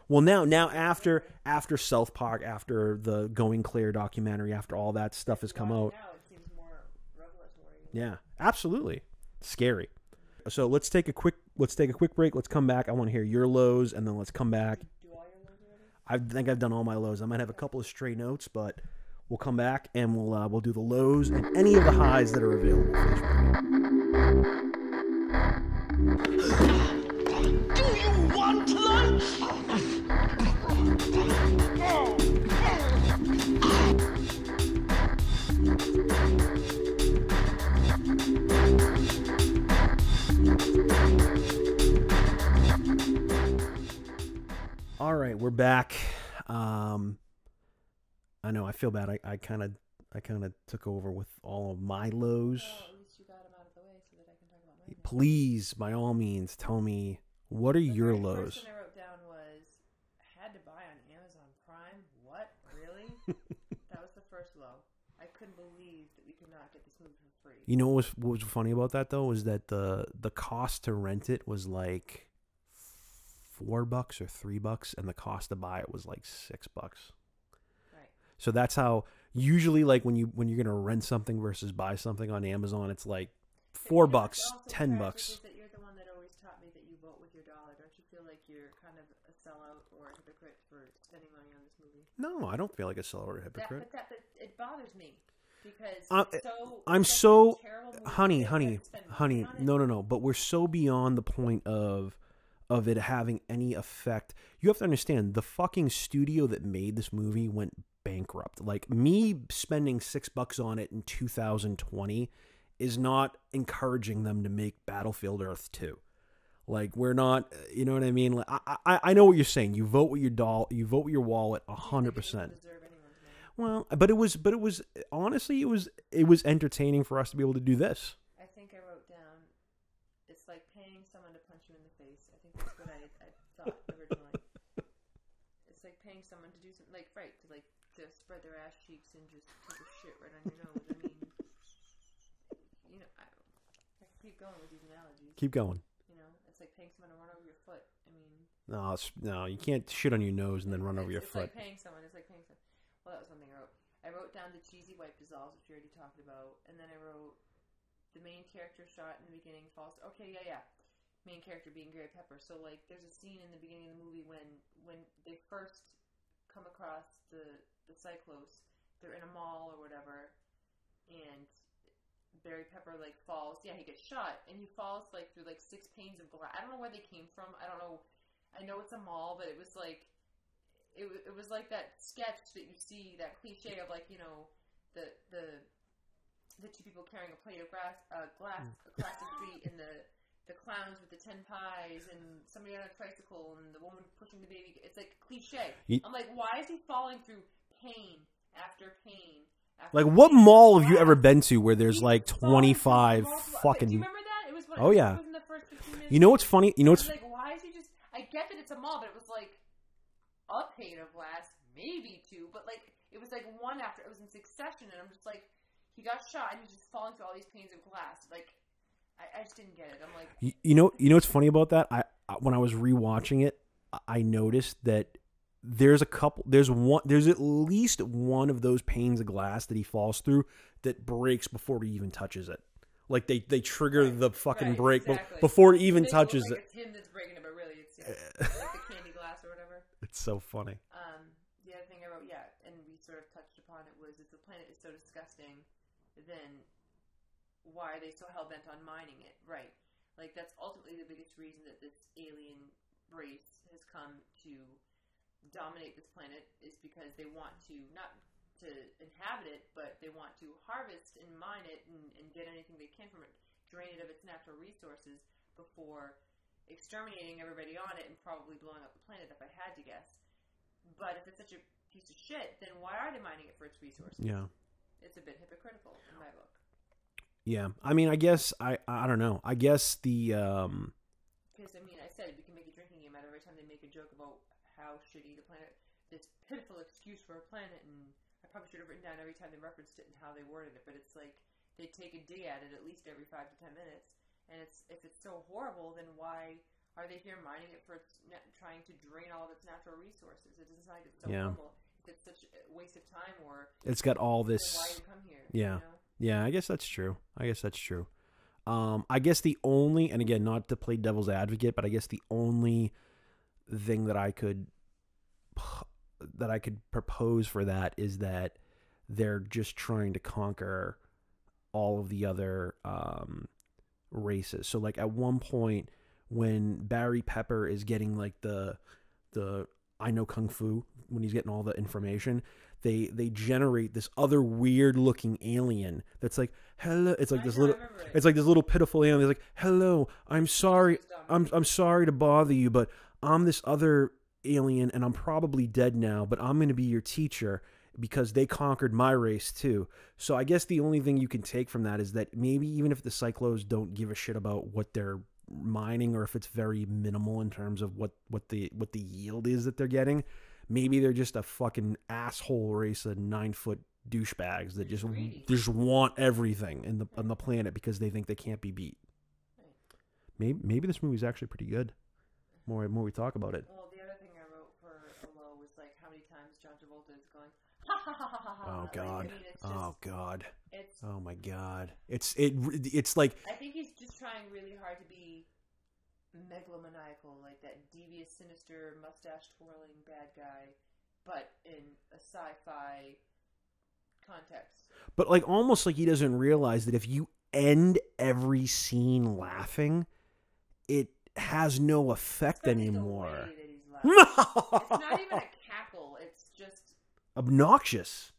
Well, now, now after after South Park, after the Going Clear documentary, after all that stuff has come out. Now it seems more revelatory. Yeah, absolutely. Scary. So let's take a quick let's take a quick break. Let's come back. I want to hear your lows, and then let's come back. Do all your lows already? I think I've done all my lows. I might have a couple of stray notes, but we'll come back and we'll uh, we'll do the lows and any of the highs that are available. Do you want lunch? All right, we're back. Um, I know I feel bad. I kind of, I kind of took over with all of my lows. Oh, at least you got them out of the way so that I can talk about mine. Please, by all means, tell me what are the your lows. The first one I wrote down was I had to buy on Amazon Prime. What really? That was the first low. I couldn't believe that we could not get this movie for free. You know what was what was funny about that though was that the the cost to rent it was like four bucks or three bucks and the cost to buy it was like six bucks. Right. So that's how usually like when you when you're gonna rent something versus buy something on Amazon, it's like four bucks, ten bucks. That you're the one that always taught me that you vote with your dollar. Don't you feel like you're kind of a sellout or a hypocrite for spending money on this movie? No, I don't feel like a sellout or a hypocrite. That, but that, that, it bothers me because uh, it's so, I'm so honey, honey, honey. No, no, no. But we're so beyond the point of. Of it having any effect. You have to understand the fucking studio that made this movie went bankrupt. Like me spending six bucks on it in two thousand twenty is not encouraging them to make Battlefield Earth two. Like we're not, you know what I mean? Like I, I, I know what you're saying. You vote with your doll, you vote with your wallet, a hundred percent. Well, but it was, but it was honestly, it was, it was entertaining for us to be able to do this. I think I wrote down. It's like paying someone to punch you in the face. I think that's what I, I thought originally. It's like paying someone to do something, like, right, to, like, to spread their ass cheeks and just put the shit right on your nose. I mean, you know, I, I keep going with these analogies. Keep going. You know, it's like paying someone to run over your foot. I mean. No, it's, no you can't shit on your nose and then run over your foot. It's like paying someone. It's like paying someone. Well, that was something I wrote. I wrote down the cheesy wipe dissolves, which we already talked about, and then I wrote... The main character shot in the beginning falls. Okay, yeah, yeah. Main character being Barry Pepper. So, like, there's a scene in the beginning of the movie when when they first come across the, the Psychlos. They're in a mall or whatever. And Barry Pepper, like, falls. Yeah, he gets shot. And he falls, like, through, like, six panes of glass. I don't know where they came from. I don't know. I know it's a mall, but it was, like, it, it was, like, that sketch that you see, that cliche of, like, you know, the the... the two people carrying a plate of grass, uh, glass across the street, and the, the clowns with the ten pies, and somebody on a tricycle, and the woman pushing the baby. It's like cliche. He, I'm like, why is he falling through pain after pain? After like, pain? What mall have you ever been to where there's he like twenty-five fucking... Do you remember that? It was what, oh, it yeah. was in the first fifteen minutes. You know what's funny? You know what's... Like, why is he just... I get that it's a mall, but it was like a pane of glass, maybe two, but like, it was like one after... It was in succession, and I'm just like... He got shot and he's just falling through all these panes of glass. Like, I, I just didn't get it. I'm like, you, you know, you know what's funny about that? I, I when I was rewatching it, I noticed that there's a couple, there's one, there's at least one of those panes of glass that he falls through that breaks before he even touches it. Like they they trigger right. the fucking right, break exactly. before it even touches it. Like it's him that's breaking it, but really it's yeah, like the candy glass or whatever. It's so funny. Um, the other thing I wrote, yeah, and we sort of touched upon it was if the planet is so disgusting. Then why are they so hell-bent on mining it? Right. Like, that's ultimately the biggest reason that this alien race has come to dominate this planet is because they want to, not to inhabit it, but they want to harvest and mine it and, and get anything they can from it, drain it of its natural resources before exterminating everybody on it and probably blowing up the planet, if I had to guess. But if it's such a piece of shit, then why are they mining it for its resources? Yeah. It's a bit hypocritical in my book. Yeah. I mean, I guess, I, I don't know. I guess the... Um... Because, I mean, I said we can make a drinking game out of every time they make a joke about how shitty the planet, this pitiful excuse for a planet, and I probably should have written down every time they referenced it and how they worded it, but it's like they take a dig at it at least every five to ten minutes, and it's if it's so horrible, then why are they here mining it for its, trying to drain all of its natural resources? It doesn't sound like it's so yeah. horrible. If it's such a waste of time, or it's got all this. Why you come here? Yeah, you know? yeah. I guess that's true. I guess that's true. Um, I guess the only, and again, not to play devil's advocate, but I guess the only thing that I could that I could propose for that is that they're just trying to conquer all of the other um, races. So, like at one point when Barry Pepper is getting like the the I know Kung Fu, when he's getting all the information, they they generate this other weird looking alien that's like, hello, it's like I this little it. it's like this little pitiful alien that's like, hello, I'm sorry, I'm I'm sorry to bother you, but I'm this other alien and I'm probably dead now, but I'm going to be your teacher because they conquered my race too. So I guess the only thing you can take from that is that maybe even if the Psychlos don't give a shit about what they're mining, or if it's very minimal in terms of what what the what the yield is that they're getting, maybe they're just a fucking asshole race of nine foot douchebags that just Greedy. just want everything in the on the planet because they think they can't be beat. Maybe maybe this movie's actually pretty good. More more we talk about it. Well, the other thing I wrote for Hello was like how many times John Travolta is going, ha ha ha ha ha. Oh god! Like, I mean, it's just, oh god! It's, oh my god! It's it it's like I think he's just trying really hard to be megalomaniacal, like that devious, sinister, mustache twirling bad guy, but in a sci-fi context. But like almost like he doesn't realize that if you end every scene laughing, it has no effect it's anymore. The way that he's laughing. It's not even a cackle. It's just obnoxious.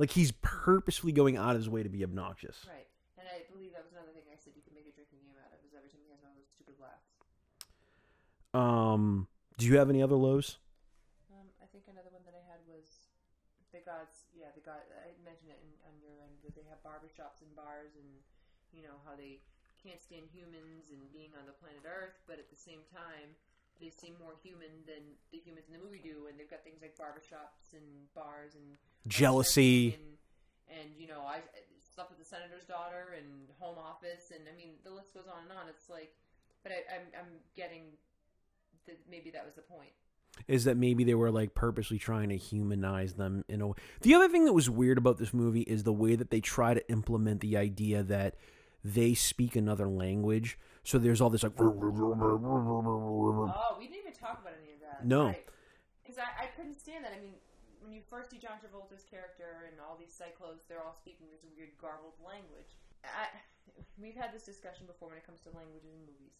Like he's purposefully going out of his way to be obnoxious. Right. And I believe that was another thing I said you could make a drinking game out of, is every time he has one of those stupid laughs. Um, do you have any other lows? Um, I think another one that I had was the gods. Yeah, the god. I mentioned it in, on your end that they have barbershops and bars, and you know how they can't stand humans and being on the planet Earth, but at the same time, they seem more human than the humans in the movie do, and they've got things like barbershops and bars and jealousy and, and you know, I slept with the senator's daughter and home office, and I mean, the list goes on and on. It's like, but I, I'm, I'm getting that maybe that was the point. Is that maybe they were like purposely trying to humanize them in a way. The other thing that was weird about this movie is the way that they try to implement the idea that they speak another language, so there's all this like. Oh, we didn't even talk about any of that. No, because right. I, I couldn't stand that. I mean, when you first see John Travolta's character and all these Psychlos, they're all speaking this weird garbled language. I, we've had this discussion before when it comes to languages in movies,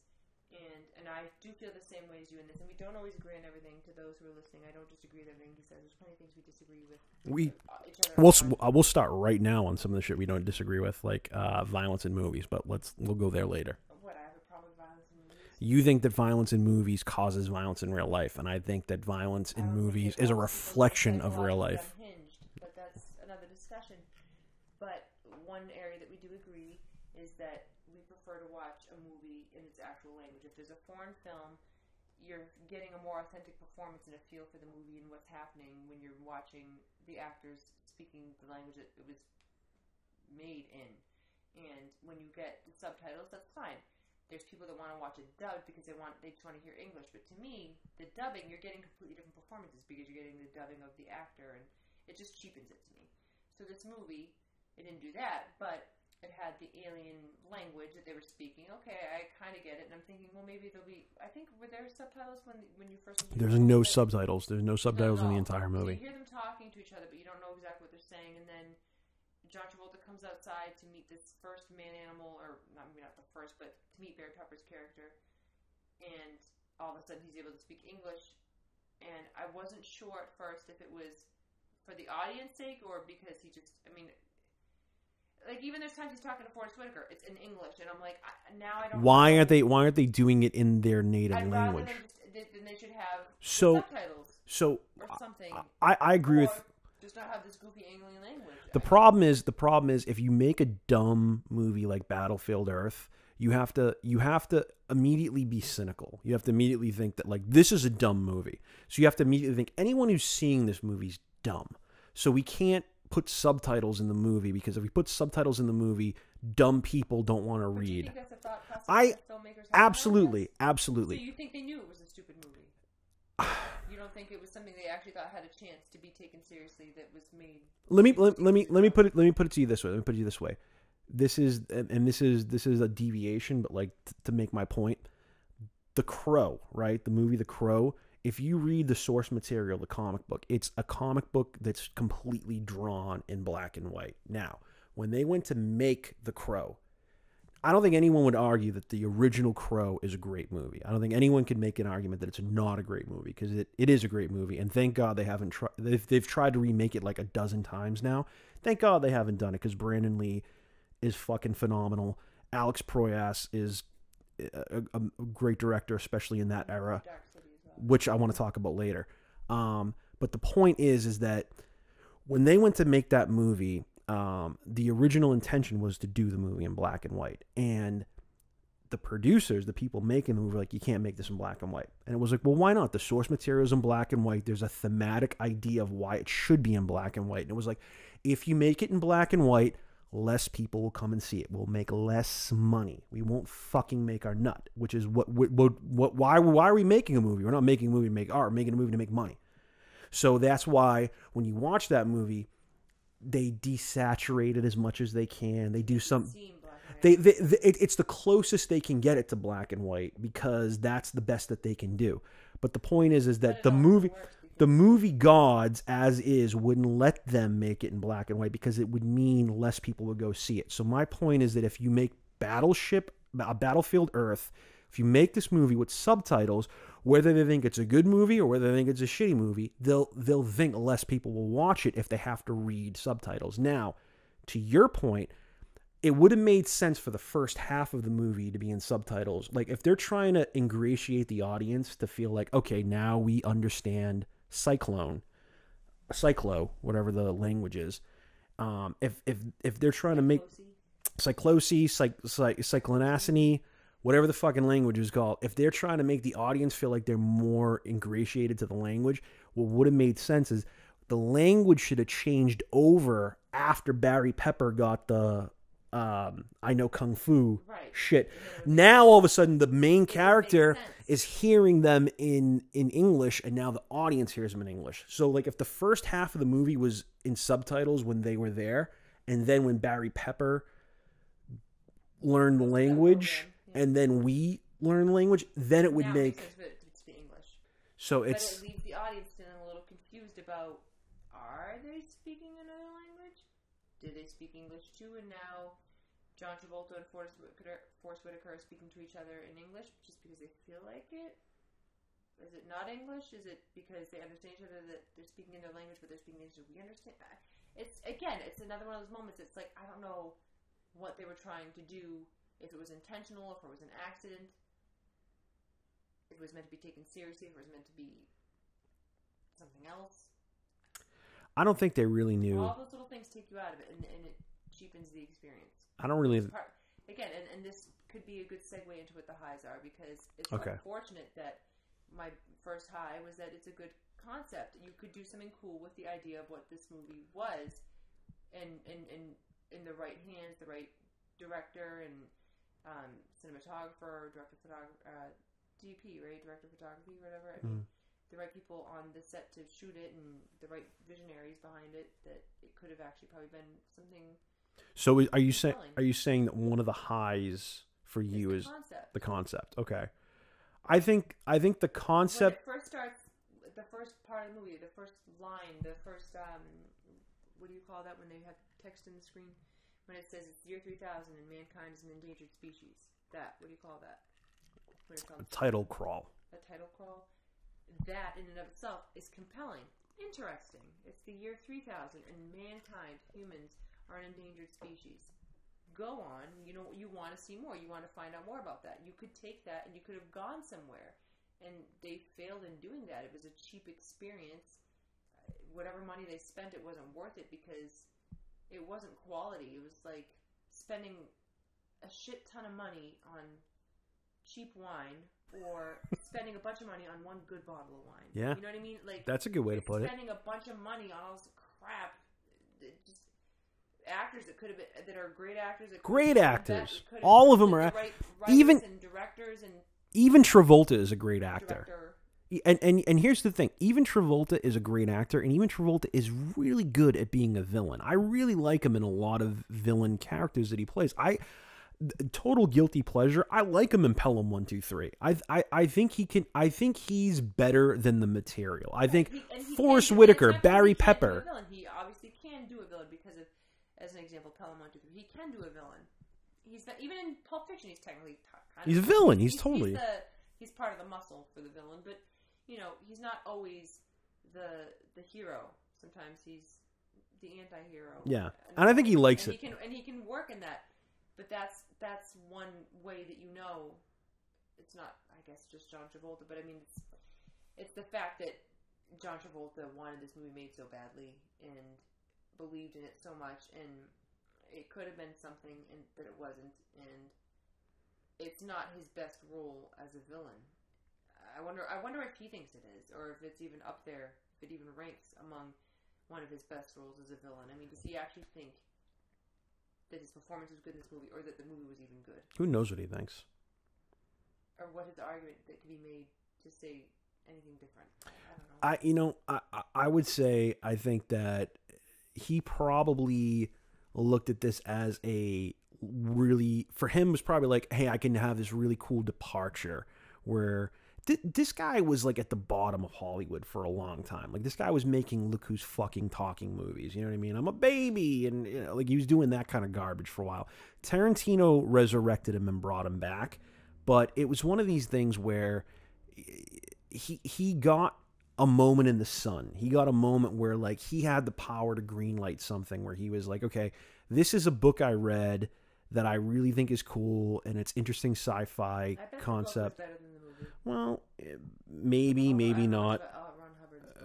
and and I do feel the same way as you in this. And we don't always agree on everything. To those who are listening, I don't disagree with everything he says. There's plenty of things we disagree with. We each other we'll on. we'll start right now on some of the shit we don't disagree with, like uh, violence in movies. But let's we'll go there later. What, I have a problem with violence in movies? You think that violence in movies causes violence in real life, and I think that violence in movies is a reflection of real life. Unhinged, but that's another discussion. But one area that we do agree is that we prefer to watch a movie in its actual language. If there's a foreign film, you're getting a more authentic performance and a feel for the movie and what's happening when you're watching the actors speaking the language that it was made in. And when you get the subtitles, that's fine. There's people that want to watch it dubbed because they want they just want to hear English. But to me, the dubbing, you're getting completely different performances because you're getting the dubbing of the actor, and it just cheapens it to me. So this movie, it didn't do that, but it had the alien language that they were speaking. Okay, I kind of get it, and I'm thinking, well, maybe there'll be. I think were there subtitles when when you first. There's no subtitles. There's no subtitles in the entire movie. So you hear them talking to each other, but you don't know exactly what they're saying. And then John Travolta comes outside to meet this first man animal, or not maybe not the first, but to meet Barry Pepper's character, and all of a sudden he's able to speak English, and and I wasn't sure at first if it was for the audience's sake or because he just, I mean, like, even there's times he's talking to Forest Whitaker, it's in English, and I'm like, I, now I don't. Why know. aren't they? Why aren't they doing it in their native I'd language? Rather than just, then they should have so, subtitles. So or something. I, I agree or with. Just not have this goofy alien language. The I problem think. is the problem is if you make a dumb movie like Battlefield Earth, you have to you have to immediately be cynical. You have to immediately think that, like, this is a dumb movie. So you have to immediately think anyone who's seeing this movie's dumb. So we can't put subtitles in the movie, because if we put subtitles in the movie, dumb people don't want to read. Do you think that's a thought process I filmmakers absolutely, absolutely. So you think they knew it was a stupid movie? You don't think it was something they actually thought had a chance to be taken seriously that was made? Let me let, let me let me put it let me put it to you this way. Let me put it to you this way. This is and this is this is a deviation, but like t to make my point, The Crow, right? The movie The Crow. If you read the source material, the comic book, it's a comic book that's completely drawn in black and white. Now, when they went to make The Crow, I don't think anyone would argue that the original Crow is a great movie. I don't think anyone could make an argument that it's not a great movie, because it, it is a great movie. And thank God they haven't tried. They've, they've tried to remake it like a dozen times now. Thank God they haven't done it, because Brandon Lee is fucking phenomenal. Alex Proyas is a, a, a great director, especially in that era, which I want to talk about later. Um, but the point is, is that when they went to make that movie, um, the original intention was to do the movie in black and white. And the producers, the people making the movie, were like, you can't make this in black and white. And it was like, well, why not? The source material is in black and white. There's a thematic idea of why it should be in black and white. And it was like, if you make it in black and white, less people will come and see it. We'll make less money. We won't fucking make our nut, which is what, what, what, why, why are we making a movie? We're not making a movie to make art. We're making a movie to make money. So that's why when you watch that movie, they desaturate it as much as they can. They do some, they, they, they it, it's the closest they can get it to black and white, because that's the best that they can do. But the point is, is that the movie, the movie gods, as is, wouldn't let them make it in black and white, because it would mean less people would go see it. So my point is that if you make Battleship, Battlefield Earth, if you make this movie with subtitles, whether they think it's a good movie or whether they think it's a shitty movie, they'll they'll think less people will watch it if they have to read subtitles. Now, to your point, it would have made sense for the first half of the movie to be in subtitles. Like, if they're trying to ingratiate the audience to feel like, okay, now we understand Cyclone, Psychlo, whatever the language is. Um, if if if they're trying to make Psychlosi, psych, psych, Cyclonacini, whatever the fucking language is called, if they're trying to make the audience feel like they're more ingratiated to the language, what would have made sense is the language should have changed over after Barry Pepper got the um, I know Kung Fu right. shit. Now all of a sudden the main character is hearing them in, in English, and now the audience hears them in English. So, like, if the first half of the movie was in subtitles when they were there, and then when Barry Pepper learned the language, yeah. and then we learned the language, then it would now make... It makes sense, it's the English. So it's... But it leaves the audience then a little confused about, are they speaking another language? Do they speak English too? And now John Travolta and Forest Whitaker, Forest Whitaker are speaking to each other in English just because they feel like it? Is it not English? Is it because they understand each other that they're speaking in their language, but they're speaking English that we understand? It's, again, it's another one of those moments. It's like, I don't know what they were trying to do, if it was intentional, if it was an accident, if it was meant to be taken seriously, if it was meant to be something else. I don't think they really knew. All those little things take you out of it, and, and it cheapens the experience. I don't really... Again, and, and this could be a good segue into what the highs are, because it's okay. Unfortunate that my first high was that it's a good concept. You could do something cool with the idea of what this movie was, and in and, and, and the right hands, the right director, and um, cinematographer, director of photography, uh, D P, right? Director of photography, whatever. I mean, mm. the right people on the set to shoot it, and the right visionaries behind it, that it could have actually probably been something. So are you saying are you saying that one of the highs for you is the concept? Okay, I think I think the concept. When it first starts, the first part of the movie, the first line, the first um, what do you call that when they have text in the screen when it says it's year three thousand and mankind is an endangered species? That, what do you call that? What do you call it? A title crawl. A title crawl. that in and of itself is compelling. Interesting. It's the year three thousand and mankind, humans, are an endangered species. Go on. You know, you want to see more. You want to find out more about that. You could take that and you could have gone somewhere. And they failed in doing that. It was a cheap experience. Whatever money they spent, it wasn't worth it because it wasn't quality. It was like spending a shit ton of money on cheap wine or spending a bunch of money on one good bottle of wine. Yeah. You know what I mean? Like, that's a good way to put it. Spending a bunch of money on all this crap. Just actors that could have been, that are great actors. That great actors. That all of them are. Right, even and directors and even Travolta is a great actor. Director. And, and and here's the thing. Even Travolta is a great actor, and even Travolta is really good at being a villain. I really like him in a lot of villain characters that he plays. I total guilty pleasure. I like him in Pelham One Two Three. I I I think he can. I think he's better than the material. I think he, he Forest Whitaker, Barry Pepper. He obviously can do a villain because of, as an example, Pelham One Two Three. He can do a villain. He's not, even in Pulp Fiction. He's technically kind of, he's a villain. He's, he's totally he's, the, he's part of the muscle for the villain, but. You know, he's not always the the hero. Sometimes he's the anti-hero. Yeah, and, and I think he likes and it. He can, and he can work in that. But that's that's one way that you know it's not, I guess, just John Travolta. But, I mean, it's, it's the fact that John Travolta wanted this movie made so badly and believed in it so much. And it could have been something and, but it wasn't. And it's not his best role as a villain. I wonder I wonder if he thinks it is, or if it's even up there, if it even ranks among one of his best roles as a villain. I mean, does he actually think that his performance was good in this movie, or that the movie was even good? Who knows what he thinks? Or what is the argument that could be made to say anything different? I don't know. I, you know, I, I would say I think that he probably looked at this as a really, for him, it was probably like, hey, I can have this really cool departure where... This guy was, like, at the bottom of Hollywood for a long time. Like, this guy was making Look Who's Fucking Talking movies. You know what I mean? I'm a baby. And, you know, like, he was doing that kind of garbage for a while. Tarantino resurrected him and brought him back. But it was one of these things where he he got a moment in the sun. He got a moment where, like, he had the power to greenlight something where he was like, okay, this is a book I read that I really think is cool, and it's interesting sci-fi concept. I bet the book was better than the movie. Well, maybe, maybe not.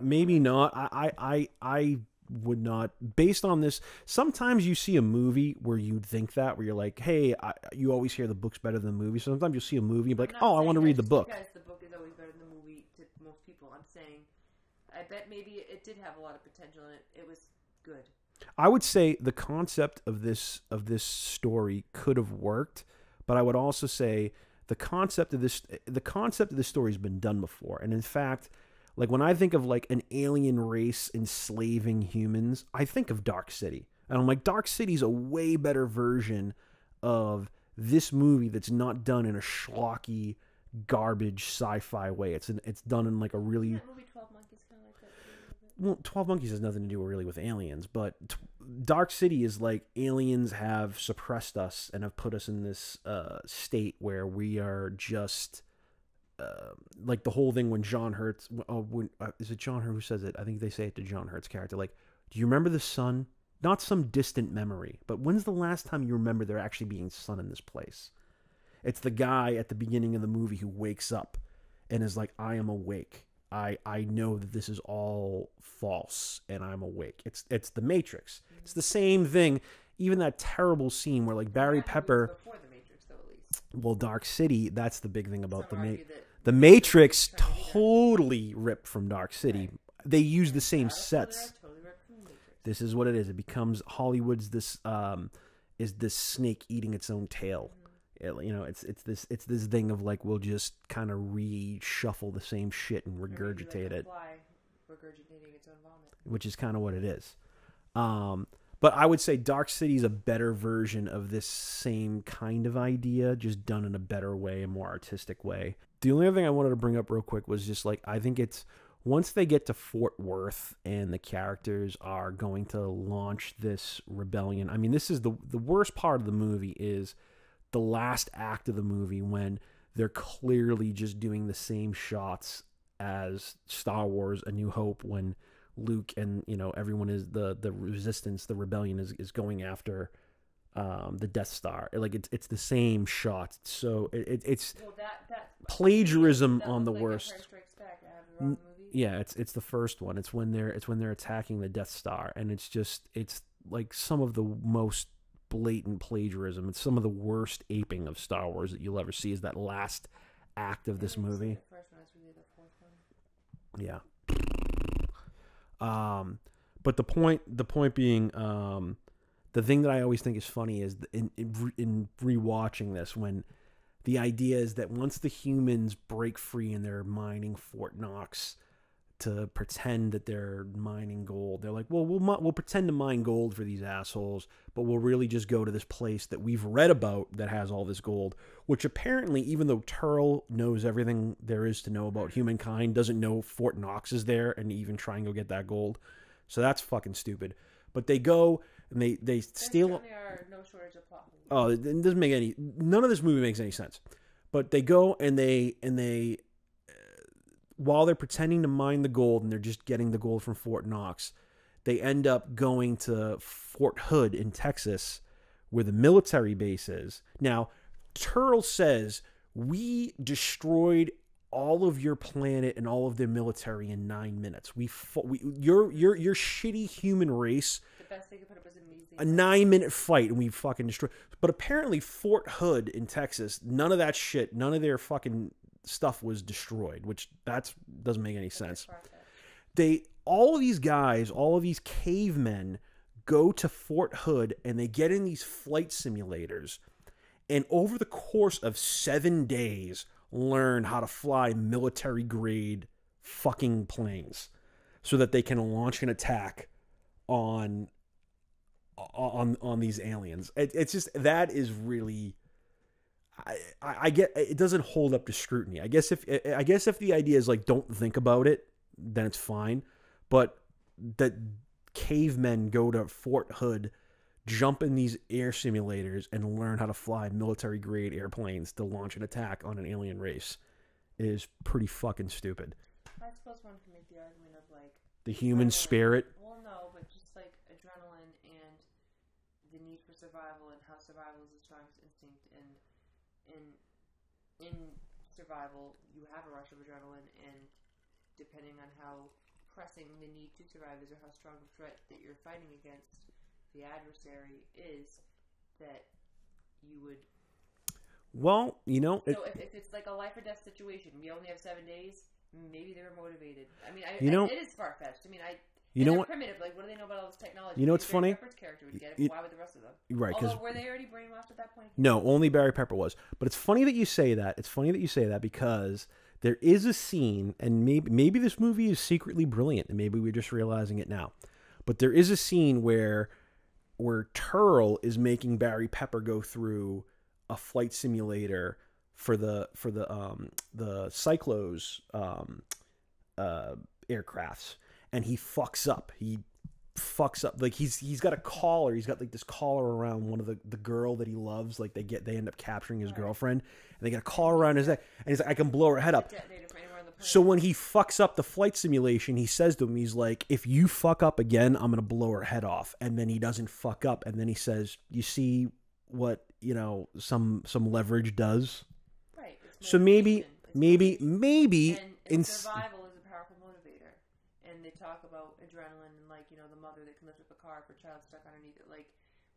Maybe not. I, I, I would not. Based on this, sometimes you see a movie where you think that, where you're like, hey, I, you always hear the book's better than the movie. Sometimes you'll see a movie and be like, oh, I want to read the book. Because the book is always better than the movie to most people. I'm saying, I bet maybe it did have a lot of potential and it, it was good. I would say the concept of this of this story could have worked, but I would also say the concept of this the concept of this story has been done before. And in fact, like when I think of like an alien race enslaving humans, I think of Dark City. And I'm like, Dark City's a way better version of this movie that's not done in a schlocky garbage sci-fi way. It's an, it's done in like a really Isn't that movie twelve monkeys kind of like that? Well, twelve monkeys has nothing to do really with aliens, but Dark City is like aliens have suppressed us and have put us in this uh, state where we are just uh, like the whole thing when John Hurt, oh, when, uh, is it John Hurt who says it? I think they say it to John Hurt's character. Like, do you remember the sun? Not some distant memory, but when's the last time you remember there actually being sun in this place? It's the guy at the beginning of the movie who wakes up and is like, I am awake. I, I know that this is all false and I'm awake. It's it's The Matrix. Mm-hmm. It's the same thing. Even that terrible scene where like Barry Pepper. Before The Matrix, though, at least. Well, Dark City. That's the big thing about Some the Matrix. The Matrix totally ripped from Dark City. Right. They use the same sets. Totally ripped from the Matrix. This is what it is. It becomes Hollywood's. This um is this snake eating its own tail. Mm-hmm. It, you know, it's it's this it's this thing of like we'll just kind of reshuffle the same shit and regurgitate it, regurgitating its own vomit, which is kind of what it is. Um, but I would say Dark City is a better version of this same kind of idea, just done in a better way, a more artistic way. The only other thing I wanted to bring up real quick was just like I think it's once they get to Fort Worth and the characters are going to launch this rebellion. I mean, this is the the worst part of the movie is. The last act of the movie when they're clearly just doing the same shots as Star Wars: A New Hope, when Luke and, you know, everyone is the the resistance, the rebellion is is going after um, the Death Star. Like it's it's the same shot. So it, it's well, that, that's plagiarism that on the like worst. Wrong movie. Yeah, it's it's the first one. It's when they're it's when they're attacking the Death Star, and it's just it's like some of the most blatant plagiarism. It's some of the worst aping of Star Wars that you'll ever see. Is that last act of this movie? The first one, it's really the fourth one. Yeah. Um, but the point, the point being, um, the thing that I always think is funny is in, in, in rewatching this, when the idea is that once the humans break free and they're mining Fort Knox to pretend that they're mining gold, they're like, well, we'll, we'll pretend to mine gold for these assholes, but we'll really just go to this place that we've read about that has all this gold, which apparently, even though Terl knows everything there is to know about humankind, doesn't know Fort Knox is there and even try and go get that gold. So that's fucking stupid. But they go and they, they steal. There are no shortage of plot. Oh, it doesn't make any, none of this movie makes any sense, but they go and they, and they, while they're pretending to mine the gold and they're just getting the gold from Fort Knox, they end up going to Fort Hood in Texas, where the military base is. Now, Terl says, we destroyed all of your planet and all of their military in nine minutes. We, we your, your, your shitty human race, the best they could put up was amazing. A nine minute fight and we fucking destroyed. But apparently Fort Hood in Texas, none of that shit, none of their fucking stuff was destroyed, which that's doesn't make any sense. They, all of these guys, all of these cavemen go to Fort Hood and they get in these flight simulators, and over the course of seven days learn how to fly military grade fucking planes so that they can launch an attack on on on these aliens. It, it's just, that is really, I, I get it doesn't hold up to scrutiny. I guess if I guess if the idea is like, don't think about it, then it's fine. But that cavemen go to Fort Hood, jump in these air simulators, and learn how to fly military grade airplanes to launch an attack on an alien race is pretty fucking stupid. I suppose one can make the argument of like the human adrenaline. Spirit. Well, no, but just like adrenaline and the need for survival and how survival is the strongest instinct, and In, in survival, you have a rush of adrenaline, and depending on how pressing the need to survive is or how strong the threat that you're fighting against the adversary is, that you would... Well, you know... So it, if, if it's like a life or death situation, we only have seven days, maybe they were motivated. I mean, I, you know, I, it is far-fetched. I mean, I... You know what? Primitive. Like, what do they know about all this technology? You know what's funny? Barry Pepper's character would get it, it, why would the rest of them? Right. Although, were they already brainwashed at that point? No, only Barry Pepper was. But it's funny that you say that. It's funny that you say that, because there is a scene, and maybe maybe this movie is secretly brilliant, and maybe we're just realizing it now. But there is a scene where where Terl is making Barry Pepper go through a flight simulator for the for the um the Psychlos um uh aircrafts. And he fucks up. He fucks up. Like he's he's got a collar. He's got like this collar around one of the the girl that he loves. Like they get they end up capturing his girlfriend, and they got a collar around his neck. And he's like, I can blow her head up. So when he fucks up the flight simulation, he says to him, he's like, if you fuck up again, I'm gonna blow her head off. And then he doesn't fuck up. And then he says, you see what you know some some leverage does. Right. So maybe maybe maybe in survival. Talk about adrenaline and like, you know, the mother that can lift up a car if her child's stuck underneath it, like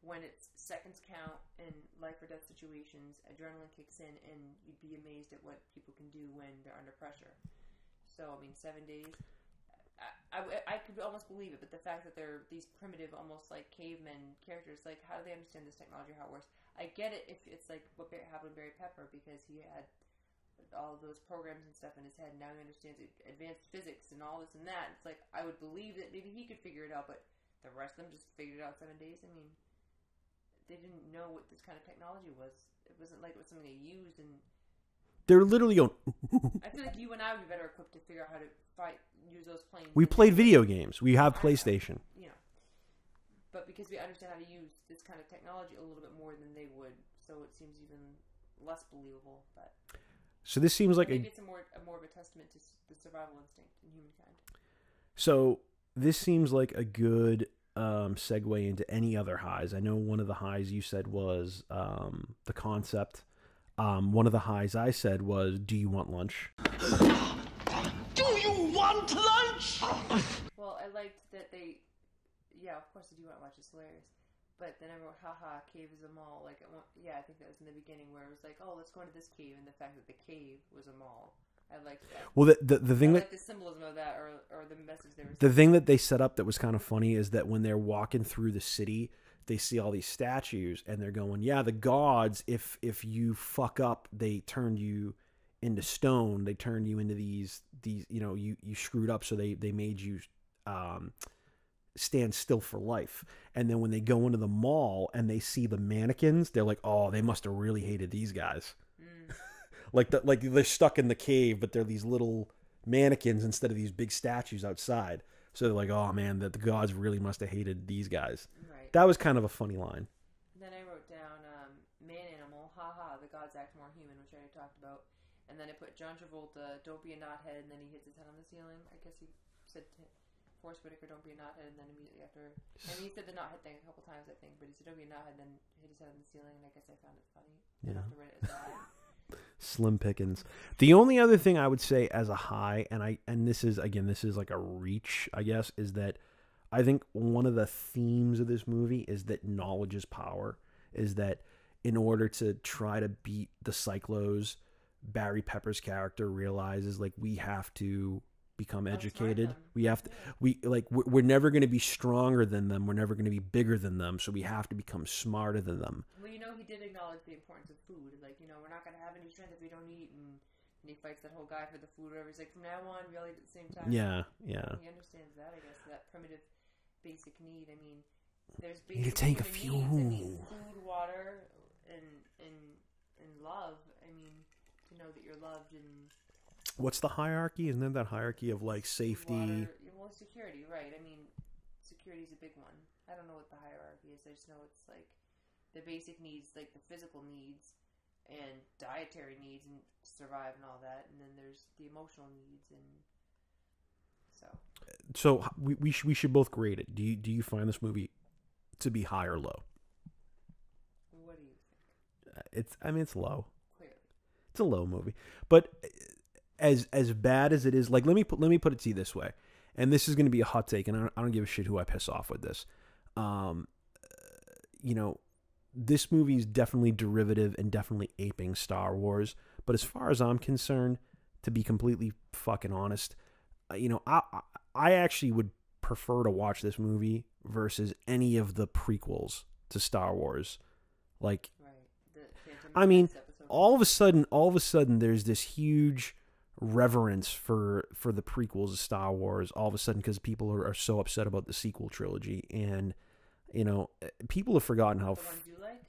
when it's seconds count and life or death situations, adrenaline kicks in, and you'd be amazed at what people can do when they're under pressure. So I mean, seven days, I, I, I could almost believe it, but the fact that they're these primitive, almost like cavemen characters, like how do they understand this technology, how it works? I get it if it's like what happened to Barry Pepper, because he had all of those programs and stuff in his head, and now he understands advanced physics and all this and that. It's like, I would believe that maybe he could figure it out, but the rest of them just figured it out seven days. I mean, they didn't know what this kind of technology was. It wasn't like it was something they used, and they're literally on I feel like you and I would be better equipped to figure out how to fight, use those planes. We played video games, we have PlayStation, you know, but because we understand how to use this kind of technology a little bit more than they would, so it seems even less believable. But so this seems like, maybe a, it's a more, a more of a testament to the survival instinct in humankind. So this seems like a good um, segue into any other highs. I know one of the highs you said was um, the concept. Um, one of the highs I said was, do you want lunch? Do you want lunch? Well, I liked that they, yeah, of course I do want lunch. It's hilarious. But then everyone, haha, cave is a mall. Like, yeah, I think that was in the beginning where it was like, oh, let's go into this cave, and the fact that the cave was a mall, I liked that. Well, the the, the thing I that the symbolism of that, or or the message they were. The thing that they set up that was kind of funny is that when they're walking through the city, they see all these statues, and they're going, yeah, the gods. If if you fuck up, they turn you into stone. They turn you into these these. You know, you you screwed up, so they they made you. Um, stand still for life. And then when they go into the mall and they see the mannequins, they're like, oh, they must have really hated these guys. Mm. like the, like they're stuck in the cave, but they're these little mannequins instead of these big statues outside. So they're like, oh man, that the gods really must have hated these guys. Right. That was kind of a funny line. And then I wrote down um, man animal, haha, the gods act more human, which I already talked about. And then I put John Travolta, don't be a knothead, and then he hits his head on the ceiling. I guess he said to Forest Whitaker, don't be a knothead, and then immediately after, I mean, he said the knothead thing a couple times, I think, but he said don't be a knothead, then hit his head on the ceiling, and I guess I found it funny. Yeah. Enough to write it aside. Slim pickings. The only other thing I would say as a high, and I, and this is again, this is like a reach, I guess, is that I think one of the themes of this movie is that knowledge is power. Is that in order to try to beat the Psychlos, Barry Pepper's character realizes like we have to become educated. We have to, we like, we're never going to be stronger than them. We're never going to be bigger than them. So we have to become smarter than them. Well, you know, he did acknowledge the importance of food. Like, you know, we're not going to have any strength if we don't eat. And, and he fights that whole guy for the food, whatever. He's like, from now on, we all eat at the same time. Yeah, yeah. He understands that, I guess, that primitive basic need. I mean, there's basic you take a few. Needs. Food, water, and, and, and love. I mean, to know that you're loved and... What's the hierarchy? Isn't there that hierarchy of like safety? Water, well, security, right? I mean, security is a big one. I don't know what the hierarchy is. I just know it's like the basic needs, like the physical needs and dietary needs and survive and all that. And then there's the emotional needs and so. So we we should we should both grade it. Do you do you find this movie to be high or low? What do you think? It's I mean it's low. Clearly, it's a low movie, but. As as bad as it is, like let me put let me put it to you this way, and this is going to be a hot take, and I don't, I don't give a shit who I piss off with this. Um, you know, this movie is definitely derivative and definitely aping Star Wars. But as far as I'm concerned, to be completely fucking honest, you know, I I actually would prefer to watch this movie versus any of the prequels to Star Wars. Like, right. the, the I mean, all of a sudden, all of a sudden, there's this huge reverence for for the prequels of Star Wars all of a sudden because people are, are so upset about the sequel trilogy, and you know people have forgotten how. The ones you like?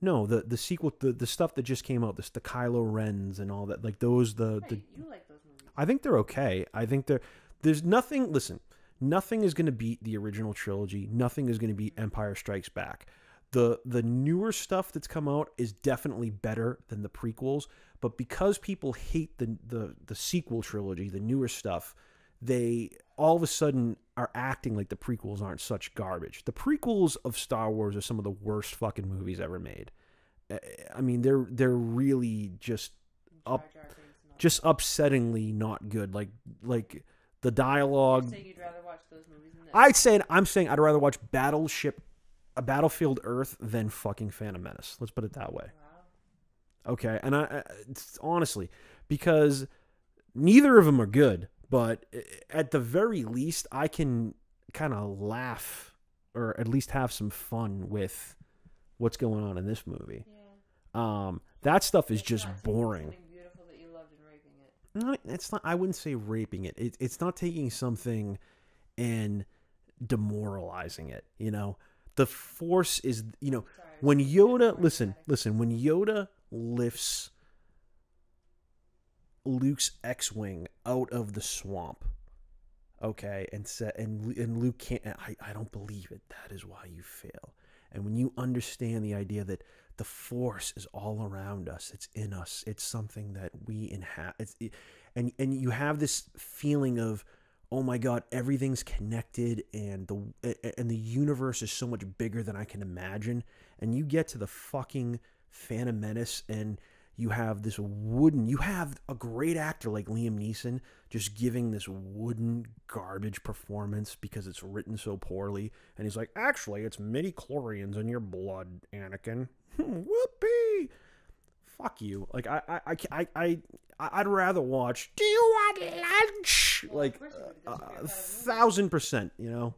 No, the the sequel, the the stuff that just came out, this the Kylo Ren's and all that, like those the right, the. You like those movies? I think they're okay. I think they're there's nothing. Listen, nothing is going to beat the original trilogy. Nothing is going to beat mm-hmm. Empire Strikes Back. The the newer stuff that's come out is definitely better than the prequels, but because people hate the the the sequel trilogy, the newer stuff, they all of a sudden are acting like the prequels aren't such garbage. The prequels of Star Wars are some of the worst fucking movies ever made. I mean, they're they're really just up, just upsettingly not good. Like like. The dialogue. You'd say you'd rather watch those movies than this. I'd say I'm saying I'd rather watch Battleship. A Battlefield Earth than fucking Phantom Menace. Let's put it that way. Wow. Okay, and I, I it's honestly because neither of them are good, but at the very least, I can kind of laugh or at least have some fun with what's going on in this movie. Yeah. Um, that stuff is it's just boring. Beautiful that you loved and raping it. No, it's not. I wouldn't say raping it. it. It's not taking something and demoralizing it. You know. The Force is, you know, Sorry, when Yoda, listen, listen, when Yoda lifts Luke's X-Wing out of the swamp, okay, and set, and, and Luke can't, I, I don't believe it, that is why you fail. And when you understand the idea that the Force is all around us, it's in us, it's something that we inhabit, it's, it, And and you have this feeling of, oh my God, everything's connected, and the and the universe is so much bigger than I can imagine. And you get to the fucking Phantom Menace, and you have this wooden, you have a great actor like Liam Neeson just giving this wooden garbage performance because it's written so poorly. And he's like, actually, it's midichlorians in your blood, Anakin. Whoopee! Fuck you. Like, I, I, I, I, I'd rather watch, do you want lunch? Like, uh, a thousand percent, you know?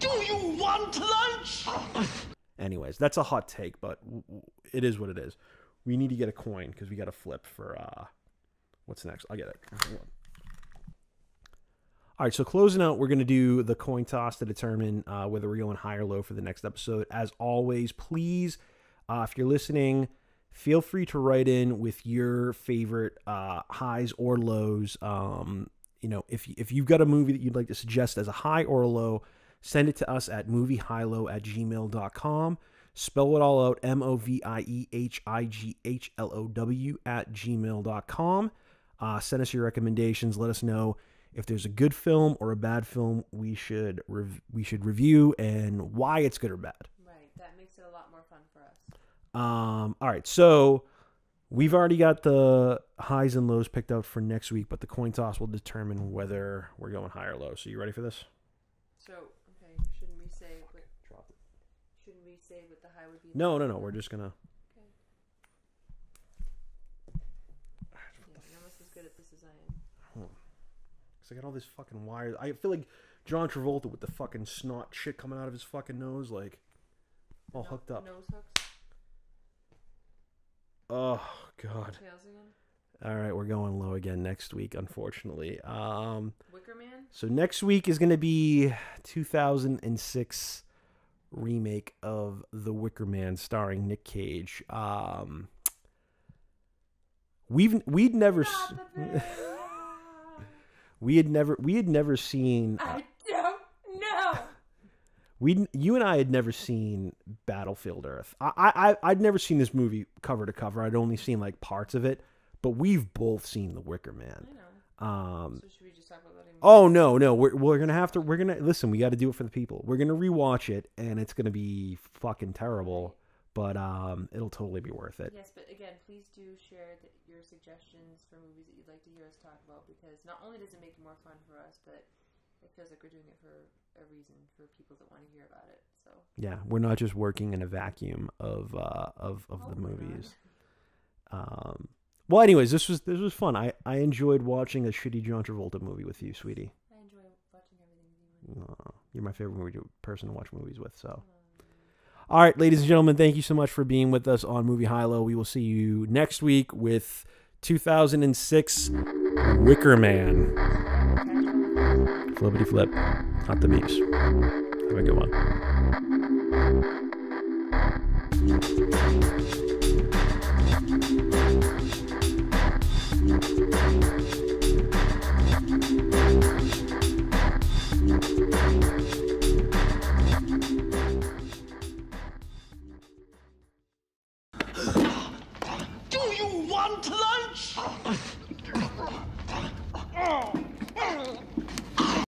Do you want lunch? Anyways, that's a hot take, but it is what it is. We need to get a coin because we got to flip for uh, what's next. I'll get it. All right, so closing out, we're going to do the coin toss to determine uh, whether we're going high or low for the next episode. As always, please, uh, if you're listening, feel free to write in with your favorite uh, highs or lows. Um, you know, if, if you've got a movie that you'd like to suggest as a high or a low, send it to us at movie high low at gmail dot com. Spell it all out, M O V I E H I G H L O W at gmail dot com. Uh, send us your recommendations. Let us know if there's a good film or a bad film we should rev we should review and why it's good or bad. Right, that makes it a lot more fun for us. Um, all right, so we've already got the highs and lows picked out for next week, but the coin toss will determine whether we're going high or low. So you ready for this? So... Shouldn't we say what the high would be? No, no, no. We're just gonna. Okay. Yeah, you're almost as good at this as I am. Hold on. Cause I got all this fucking wires. I feel like John Travolta with the fucking snot shit coming out of his fucking nose, like all no, hooked up. Nose hooks. Oh God. All right, we're going low again next week, unfortunately. Um, Wicker Man? So next week is going to be two thousand six remake of The Wicker Man starring Nick Cage. Um, we've we'd never we had never we had never seen. Uh, I don't know. We you and I had never seen Battlefield Earth. I I I'd never seen this movie cover to cover. I'd only seen like parts of it. But we've both seen The Wicker Man. I know. Um, so should we just talk about that? Oh no, no, we're we're gonna have to. We're gonna listen. We got to do it for the people. We're gonna rewatch it, and it's gonna be fucking terrible. But um, it'll totally be worth it. Yes, but again, please do share the, your suggestions for movies that you'd like to hear us talk about, because not only does it make it more fun for us, but it feels like we're doing it for a reason for people that want to hear about it. So yeah, we're not just working in a vacuum of uh, of of oh, the movies. Um. Well, anyways, this was this was fun. I, I enjoyed watching a shitty John Travolta movie with you, sweetie. I enjoy watching everything you do. You're my favorite movie person to watch movies with, so. All right, ladies and gentlemen, thank you so much for being with us on Movie High Low. We will see you next week with two thousand six Wicker Man. Flippity flip. Hot the beeps. Have a good one. Do you want lunch?